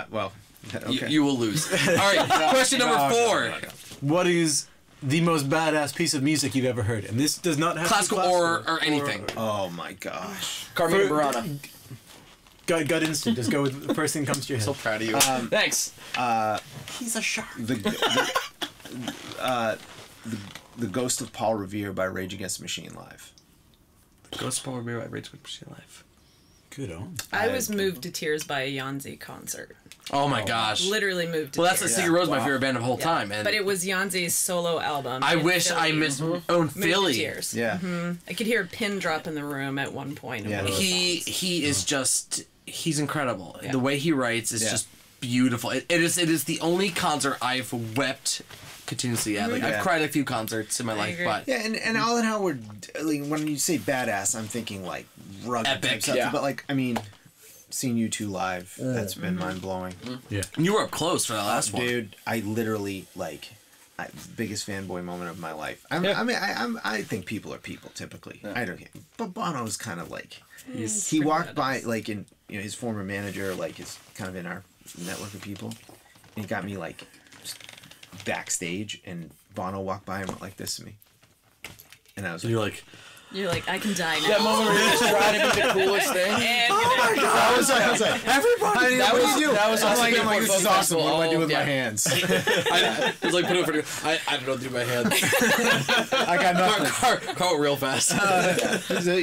Okay. You will lose. All right. Question number four. What is the most badass piece of music you've ever heard, and this does not have classical, or anything. Oh my gosh, Carmina Burana. Gut instinct. Just go with the first thing that comes to your head. So proud of you. Thanks. He's a shark. The Ghost of Paul Revere by Rage Against the Machine live. The Ghost of Paul Revere by Rage Against the Machine live. Good on. I was moved to tears by a Yanzi concert. Oh my gosh! Literally moved to tears. That's the Secret Rose, my favorite band of the whole time. And but it was Yanzi's solo album. I wish Philly. I missed own Philly. To tears. Yeah. I could hear a pin drop in the room at one point. Yeah. He is just. He's incredible. Yeah. The way he writes is just beautiful. It is the only concert I've wept continuously at. Like I've cried at a few concerts in my life, but and Alan Howard. Like, when you say badass, I'm thinking like rugged, epic stuff. Yeah. But like, I mean, seeing you two live, that's been mind blowing. Yeah, and you were up close for that last one, dude. I literally like. Biggest fanboy moment of my life. I mean, I think people are people typically. Yeah. I don't care. But Bono's kind of like he walked by like in his former manager like is kind of in our network of people. And he got me like just backstage, and Bono walked by and went like this to me, and I was. So you're like I can die now. That moment where you just tried to be the coolest thing. Oh my god! I was like, everybody, that was you. That was like this is awesome. What do I do with my hands? I was like, put it over. I don't know what to do with my hands. I got nothing. Call it real fast. He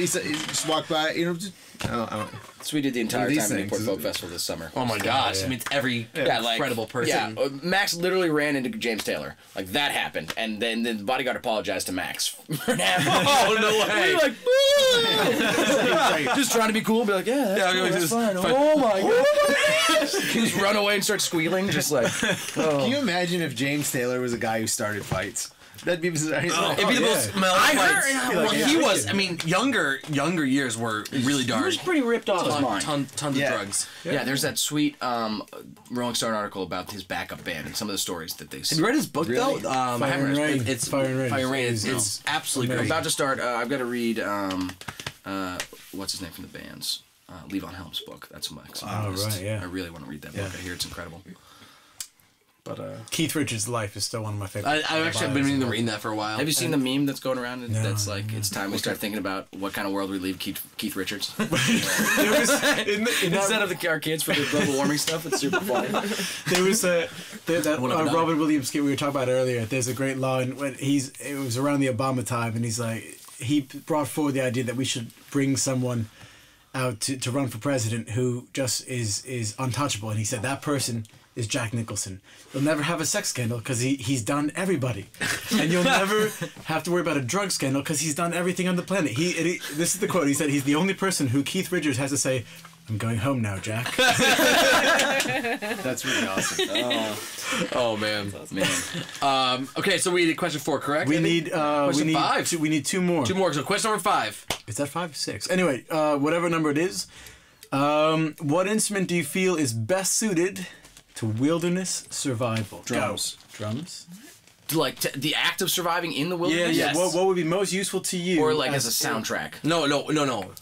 just walked by. You know, just I don't. So we did the entire time at Newport Folk Festival this summer. Oh my gosh! Yeah. I mean, it's every incredible person. Yeah, Max literally ran into James Taylor. Like that happened, and then the bodyguard apologized to Max for that. Oh no way! We were like, just trying to be cool, and be like, yeah, that's fine. Oh my god! Just run away and start squealing, just like. Oh. Can you imagine if James Taylor was a guy who started fights? That'd be bizarre. It'd be the most melodic. He was. I mean, younger years were really dark. He was pretty ripped off his mind. Tons of drugs. Yeah, there's that sweet Rolling Stone article about his backup band and some of the stories that they. Have you read his book though? Fire and Rain. It's Fire and Rain. Fire and Rain. It's absolutely great. I'm about to start. I've got to read. What's his name from the bands? Levon Helm's book. That's my. Oh right, yeah. I really want to read that book. I hear it's incredible. But Keith Richards' life is still one of my favorites. I've actually been reading that for a while. Have you seen the meme that's going around? No, that's like it's time we start thinking about what kind of world we leave Keith Richards. Instead of our kids for the global warming stuff, it's super funny. There was that Robin Williams skit we were talking about earlier. There's a great line when it was around the Obama time, and he's like he brought forward the idea that we should bring someone out to run for president who just is untouchable, and he said that person. Is Jack Nicholson. You'll never have a sex scandal because he's done everybody. And you'll never have to worry about a drug scandal because he's done everything on the planet. This is the quote. He said, he's the only person who Keith Richards has to say, I'm going home now, Jack. That's really awesome. Oh man. That's awesome. Okay, so we did question 4, correct? We need question 5. We need 2 more. 2 more. So question number 5. Is that 5 or 6? Anyway, whatever number it is. What instrument do you feel is best suited to wilderness survival? Drums. Go. Drums? Like the act of surviving in the wilderness? Yeah, yeah. What would be most useful to you? Or like as a soundtrack? No.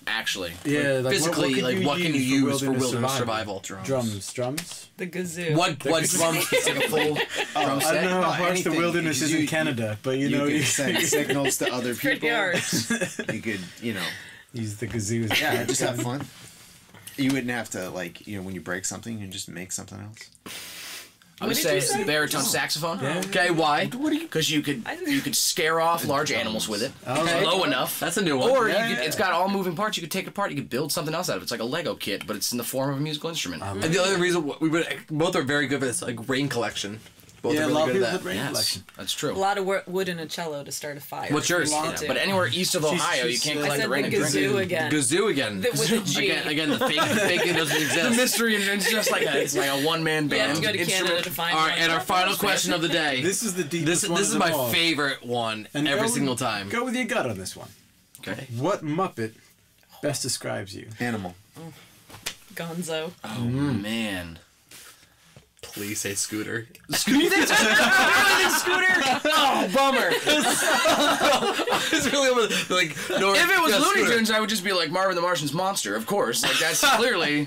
Actually. Yeah, like physically, what can you use for wilderness survival? Drums. The kazoo. What drums? I don't know how harsh the wilderness is in Canada, but you could send signals to other people. You could, use the kazoo. Yeah, just have fun. You wouldn't have to, like, when you break something, you just make something else. I would say it's the baritone saxophone. Yeah. Okay, why? Because you could scare off large animals with it. Okay. Low enough. That's a new one. Or it's got all moving parts. You could take it apart. You could build something else out of it. It's like a Lego kit, but it's in the form of a musical instrument. And the other reason both are very good for this, like rain collection. Both are really good at that. Yes, that's true. A lot of wood and a cello to start a fire. What's yours? Yeah. But anywhere east of Ohio, you can't collect the rain and drink it. Gazoo again. Again, the fake thing doesn't exist. The mystery, and it's just like it's like a one-man band. You have to go to Canada to find. All right, and our final question of the day. This is the deepest one. This is my favorite one every single time. Go with your gut on this one. Okay. What Muppet best describes you? Animal. Gonzo. Oh man. Please say Scooter. Scooter? You really think Scooter? Oh, bummer. I was really if it was Looney Tunes, I would just be like Marvin the Martian's monster, of course. Like that's clearly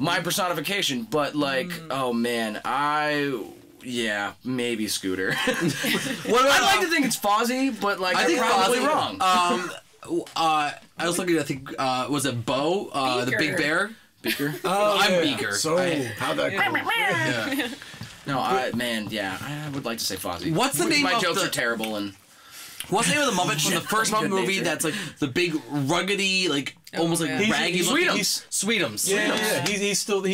my personification. But like, oh man, I Yeah, maybe Scooter. I'd like to think it's Fozzie, but like I'm probably wrong. I was looking. I think was it Bo, the big bear? Beaker. Oh, I'm Beaker. So how'd that go? Yeah. No, I would like to say Fozzie. What's the name? My jokes are terrible and. What's the name of the Muppets from the first Muppet movie that's like the big ruggedy, like almost like raggy looking? Sweetums. Yeah. He's still on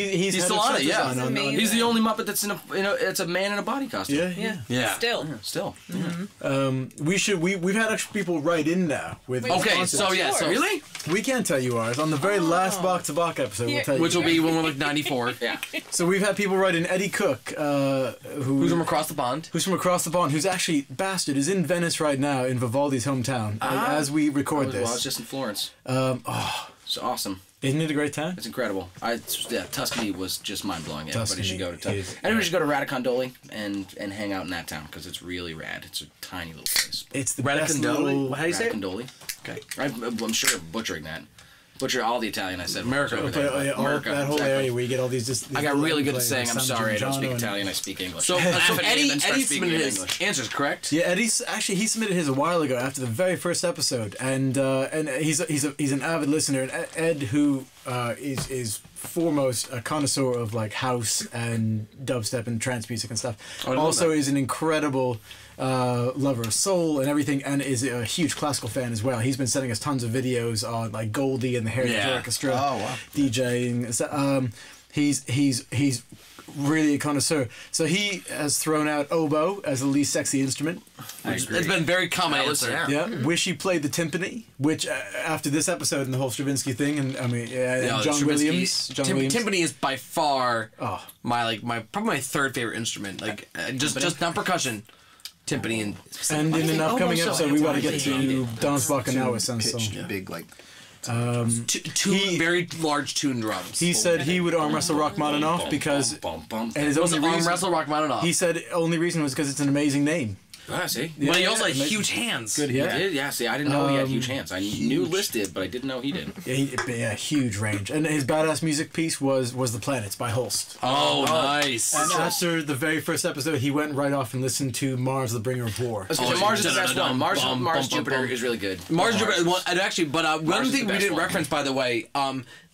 it. Yeah, he's the only Muppet that's in a it's a man in a body costume. Yeah. Still. Mm-hmm. We've had extra people write in now with really we can tell you ours on the very last Box to Box episode. We'll tell you, which will be when we're like 94. Yeah. So we've had people write in Eddie Cook, who's from across the pond. Who's actually bastard is in Venice right now. In Vivaldi's hometown as we record this. Well, I was just in Florence. It's awesome. Isn't it a great time? It's incredible. Tuscany was just mind-blowing. Everybody should go to Tuscany. Everybody should go to Radicondoli and hang out in that town because it's really rad. It's a tiny little place. It's the best little... How do you say it? Radicondoli. Okay. I'm sure I'm butchering that. Butcher all the Italian I said. America. America. That whole area where you get all these... I got really good at saying, I'm sorry, I don't speak Italian, I speak English. So Eddie submitted his answers, correct? Yeah, Eddie's... Actually, he submitted his a while ago after the very first episode. And he's an avid listener. And Ed, who is foremost a connoisseur of, like, house and dubstep and trance music and stuff, also is an incredible... lover of soul and everything, and is a huge classical fan as well. He's been sending us tons of videos on like Goldie and the Heritage Orchestra, DJing. So, he's really a connoisseur. So he has thrown out oboe as the least sexy instrument. It's been very common answer. Yeah. Wish he played the timpani, which after this episode and the whole Stravinsky thing, and I mean, and John Williams. Timpani is by far my third favorite instrument. Like just not percussion. Timpani and in an upcoming episode, we want to get to Dance Bacchanal Sansone. Big like two very large tuned drums. He said he would arm wrestle Rachmaninoff because He said only reason was because it's an amazing name. I see. Yeah, but he also had huge hands. Good, yeah. See, I didn't know he had huge hands. I knew listed, but I didn't know he did. Yeah, huge range. And his badass music piece was The Planets by Holst. Oh, nice. And after the very first episode, he went right off and listened to Mars, the Bringer of War. Mars is the best one. Mars Jupiter is really good. Mars Jupiter, and actually, but one thing we didn't reference, by the way,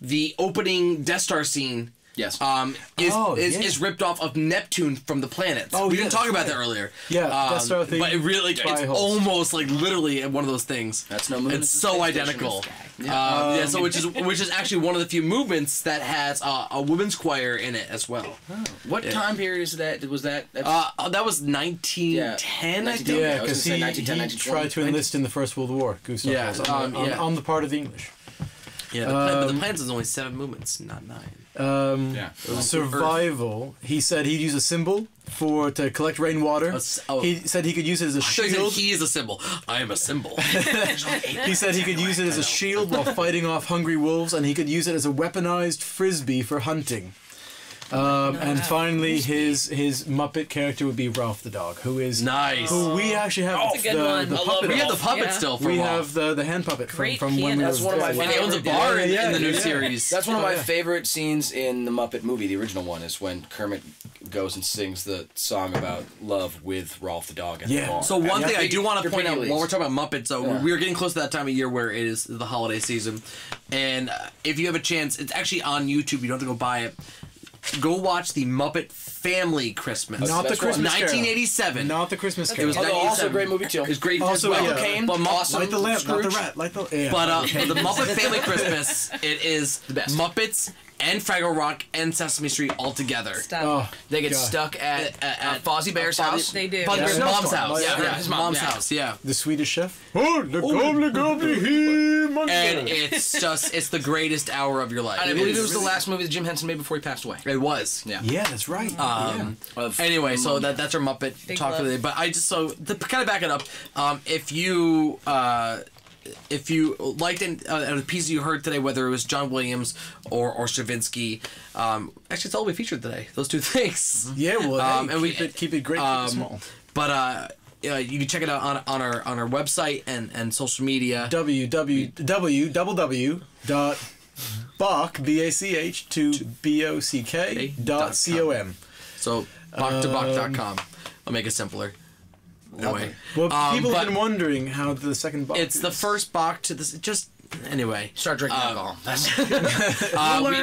the opening Death Star scene. Yes. Is ripped off of Neptune from The Planets. Oh, we didn't talk about that earlier. Yeah, that's sort of thing. But it really, it's almost like literally one of those things. That's no movement. It's so identical. So which is actually one of the few movements that has a women's choir in it as well. Oh. What time period is that? Was that? That was 1910. I think. Yeah, because he tried to enlist in the First World War. Gustav Holst, on the part of the English. Yeah, but The Planets is only 7 movements, not 9. Survival. He said he'd use a symbol to collect rainwater. He said he could use it as a shield. He is a symbol. I am a symbol. He said he could use it as a shield while fighting off hungry wolves, and he could use it as a weaponized frisbee for hunting. And finally, his Muppet character would be Ralph the dog, who is nice. Who we actually have the puppet. We have the puppet still. From we have the hand puppet from when we were He owns a bar in the new series. That's one of my favorite scenes in the Muppet movie. The original one is when Kermit goes and sings the song about love with Ralph the dog at the bar. So one thing I do want to point out while we're talking about Muppets, we're getting close to that time of year where it is the holiday season, and if you have a chance, it's actually on YouTube. You don't have to go buy it. Go watch the Muppet Family Christmas. Not the Christmas 1987. Not the Christmas Carol. It was also a great movie too. It was great as well. But Light the Lamp, not the Rat. Light the Lamp. But the Muppet Family Christmas, it is the best. Muppets and Fraggle Rock and Sesame Street all together. They get stuck at Fozzie Bear's house. They do. Fozzie Bear's mom's house. Yeah, his mom's house. Yeah. The Swedish Chef. Oh, the gobbly gobbly he. And it's just, it's the greatest hour of your life. I believe it was the last movie that Jim Henson made before he passed away. It was. Yeah. Yeah, that's right. Anyway, so that's our Muppet talk for the day. But I just, to kind of back it up, if you liked a piece you heard today, whether it was John Williams or Stravinsky, actually it's all we featured today. Those two things. Yeah, well, hey, and keep it great, keep it small. But you can check it out on our website and social media. www.bach.com. Bach2Bach.com. I'll make it simpler. Anyway. Well, people have been wondering how the second Bach is. The first Bach to this. Just anyway. Start drinking alcohol.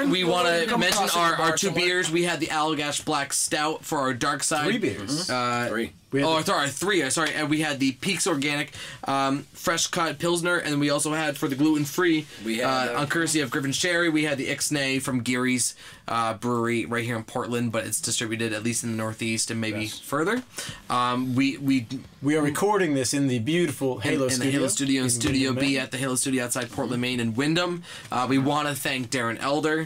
We want to mention our two beers. We had the Allagash Black Stout for our dark side. Three beers. Three. Oh, sorry, three. Sorry, and we had the Peaks Organic, fresh cut Pilsner, and we also had for the gluten free on courtesy of Griffin Sherry. We had the Ixnay from Geary's brewery right here in Portland, but it's distributed at least in the Northeast and maybe further. We are recording this in the beautiful Halo Studio. In the Halo Studio and Studio B at the Halo Studio outside Portland, Maine, and Wyndham. We want to thank Darren Elder,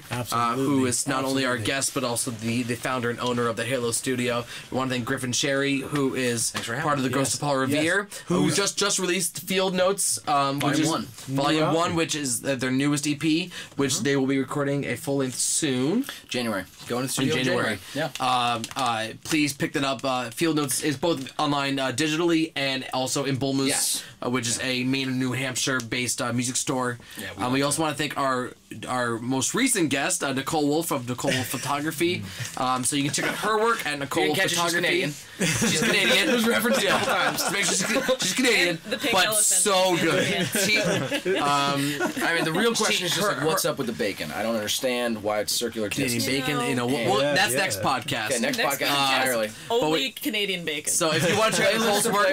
who is not only our guest but also the founder and owner of the Halo Studio. We want to thank Griffin Sherry, who is part of the Ghost of Paul Revere, who just released Field Notes, Volume 1, which is their newest EP, which they will be recording a full length soon. January. Going to the studio in January. Please pick that up. Field Notes is both online digitally and also in Bulmoose, which is a Maine and New Hampshire based music store. Yeah, we also want to thank our most recent guest, Nicole Wolf of Nicole Wolf Photography. So you can check out her work at Nicole Wolf Photography. She's Canadian. There's references a couple times to make sure she's Canadian, but so good. I mean, the real question is just like, what's up with the bacon? I don't understand why it's circular Canadian bacon. You know, that's next podcast. Okay, next podcast entirely. Only Canadian bacon. So if you want to check out Nicole's work,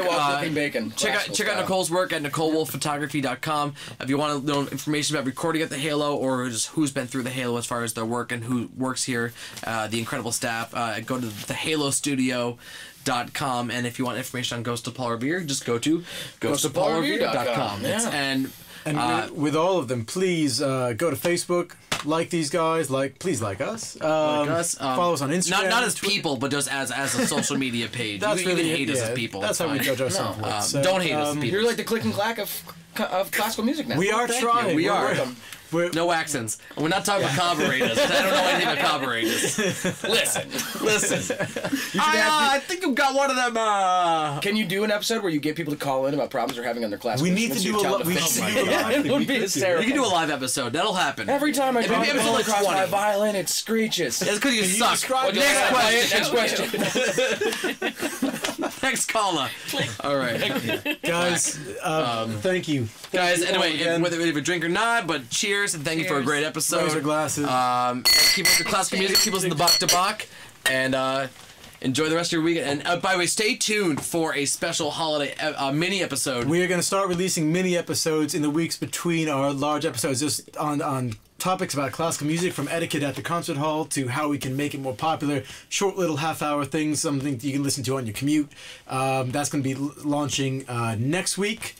check out Nicole's work at NicoleWolfPhotography.com. If you want to know information about recording at the Halo or just who's been through the Halo as far as their work and who works here, the incredible staff, go to the Halo Studio.com, and if you want information on Ghost of Paul Revere, just go to GhostofPaulRevere.com. And with all of them, please go to Facebook, like these guys, please like us, follow us on Instagram. Not as people, but just as a social media page. That's you can hate us as people. That's how we judge ourselves. Don't hate us as people. You're like the click and clack of classical music now. We are trying. We are. No accents. We're not talking about carburetors. I don't know anything about carburetors. Listen. I think I've got one of them. Can you do an episode where you get people to call in about problems they're having on their class? We need to do a live episode. It would be hysterical. You can do a live episode. That'll happen. Every time I drop across my violin, it screeches. It's because you suck. Next question. Next caller. All right. Guys, thank you. Guys, anyway, whether you have a drink or not, but cheers and thank you for a great episode. Raise your glasses. Keep us the classical music, keep us in the Bach2Bach, and enjoy the rest of your weekend. And by the way, stay tuned for a special holiday mini episode. We are going to start releasing mini episodes in the weeks between our large episodes, just on topics about classical music, from etiquette at the concert hall to how we can make it more popular. Short little half-hour things, something you can listen to on your commute. That's going to be launching next week.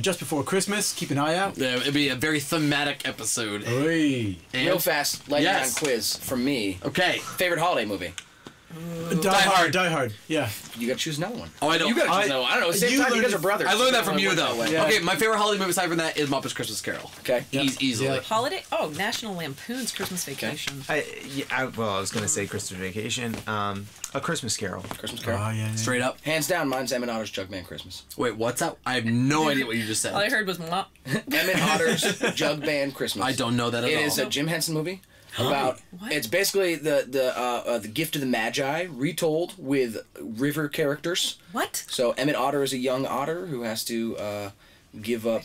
Just before Christmas, keep an eye out. Yeah, it'd be a very thematic episode. Hey. Real fast, lightning round quiz from me. Okay. Favorite holiday movie? Die Hard. Yeah. You gotta choose another one. Oh, I don't. You gotta choose another one. I don't know. Same time, you guys are brothers. I learned that from you, though. Yeah. Okay, my favorite holiday movie aside from that is Muppet's Christmas Carol. Okay. Easily. Yeah. Holiday? Oh, National Lampoon's Christmas Vacation. Okay. I was gonna say Christmas Vacation. A Christmas Carol. Christmas Carol. Oh, yeah. Straight up. Hands down, mine's Emmett Otter's Jugman Christmas. Wait, what's up? I have no idea what you just said. All I heard was Mop. Emmett Otter's Jugman Christmas. I don't know that at all. It is a Jim Henson movie. About it's basically the Gift of the Magi retold with river characters. What? So Emmett Otter is a young otter who has to give up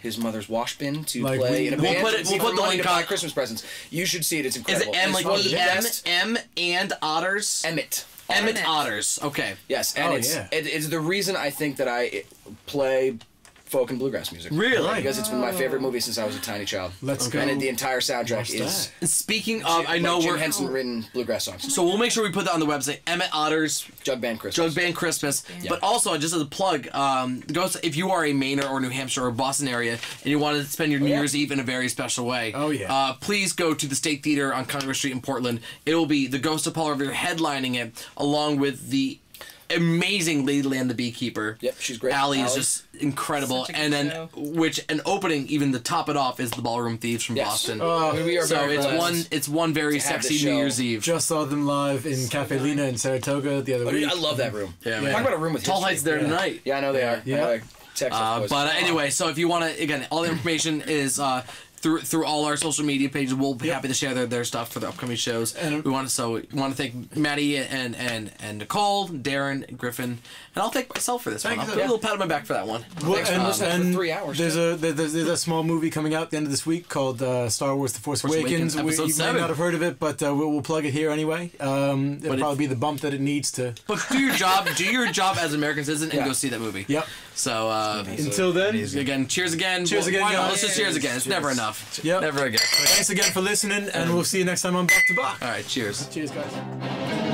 his mother's wash bin to play in a band. We'll put the link on Christmas presents. You should see it. It's incredible. Is it M like E-M-M and Otters? Emmett Otters. Okay. Yes, and it's the reason I think that I play folk and bluegrass music. Really? Because it's been my favorite movie since I was a tiny child. Let's go. And the entire soundtrack is... Speaking of, I know Jim Henson written bluegrass songs. So we'll make sure we put that on the website. Emmett Otter's... Jugman Christmas. Jugman Christmas. Yeah. But also, just as a plug, if you are a Mainer or New Hampshire or Boston area and you want to spend your New Year's Eve in a very special way, please go to the State Theater on Congress Street in Portland. It will be the Ghost of Paul Revere headlining it, along with the amazing Ladyland the Beekeeper. Yep, she's great. Allie is just incredible. And then, an opening, even to top it off, is the Ballroom Thieves from Boston. We are it's one very sexy New Year's Eve. Just saw them live in Cafe Lena in Saratoga the other week. I love that room. Yeah, talk about a room with Tall Heights there tonight. Yeah, I know they are. Yeah. Texas, but anyway, so if you want to, again, all the information is through all our social media pages. We'll be happy to share their stuff for the upcoming shows. And we want to thank Maddie and Nicole, Darren, Griffin, and I'll thank myself for this one. I'll put a little pat on my back for that one. Well, and for 3 hours. There's a small movie coming out at the end of this week called Star Wars: The Force Awakens. You may not have heard of it, but we'll plug it here anyway. It'll probably be the bump that it needs to. But do your job. Do your job as an American citizen and go see that movie. Yep. So until then, again, cheers again. Cheers again. Let's just cheers again. It's never enough. Yep. Never again. Thanks again for listening, and we'll see you next time on Back to Back. All right. Cheers. Cheers, guys.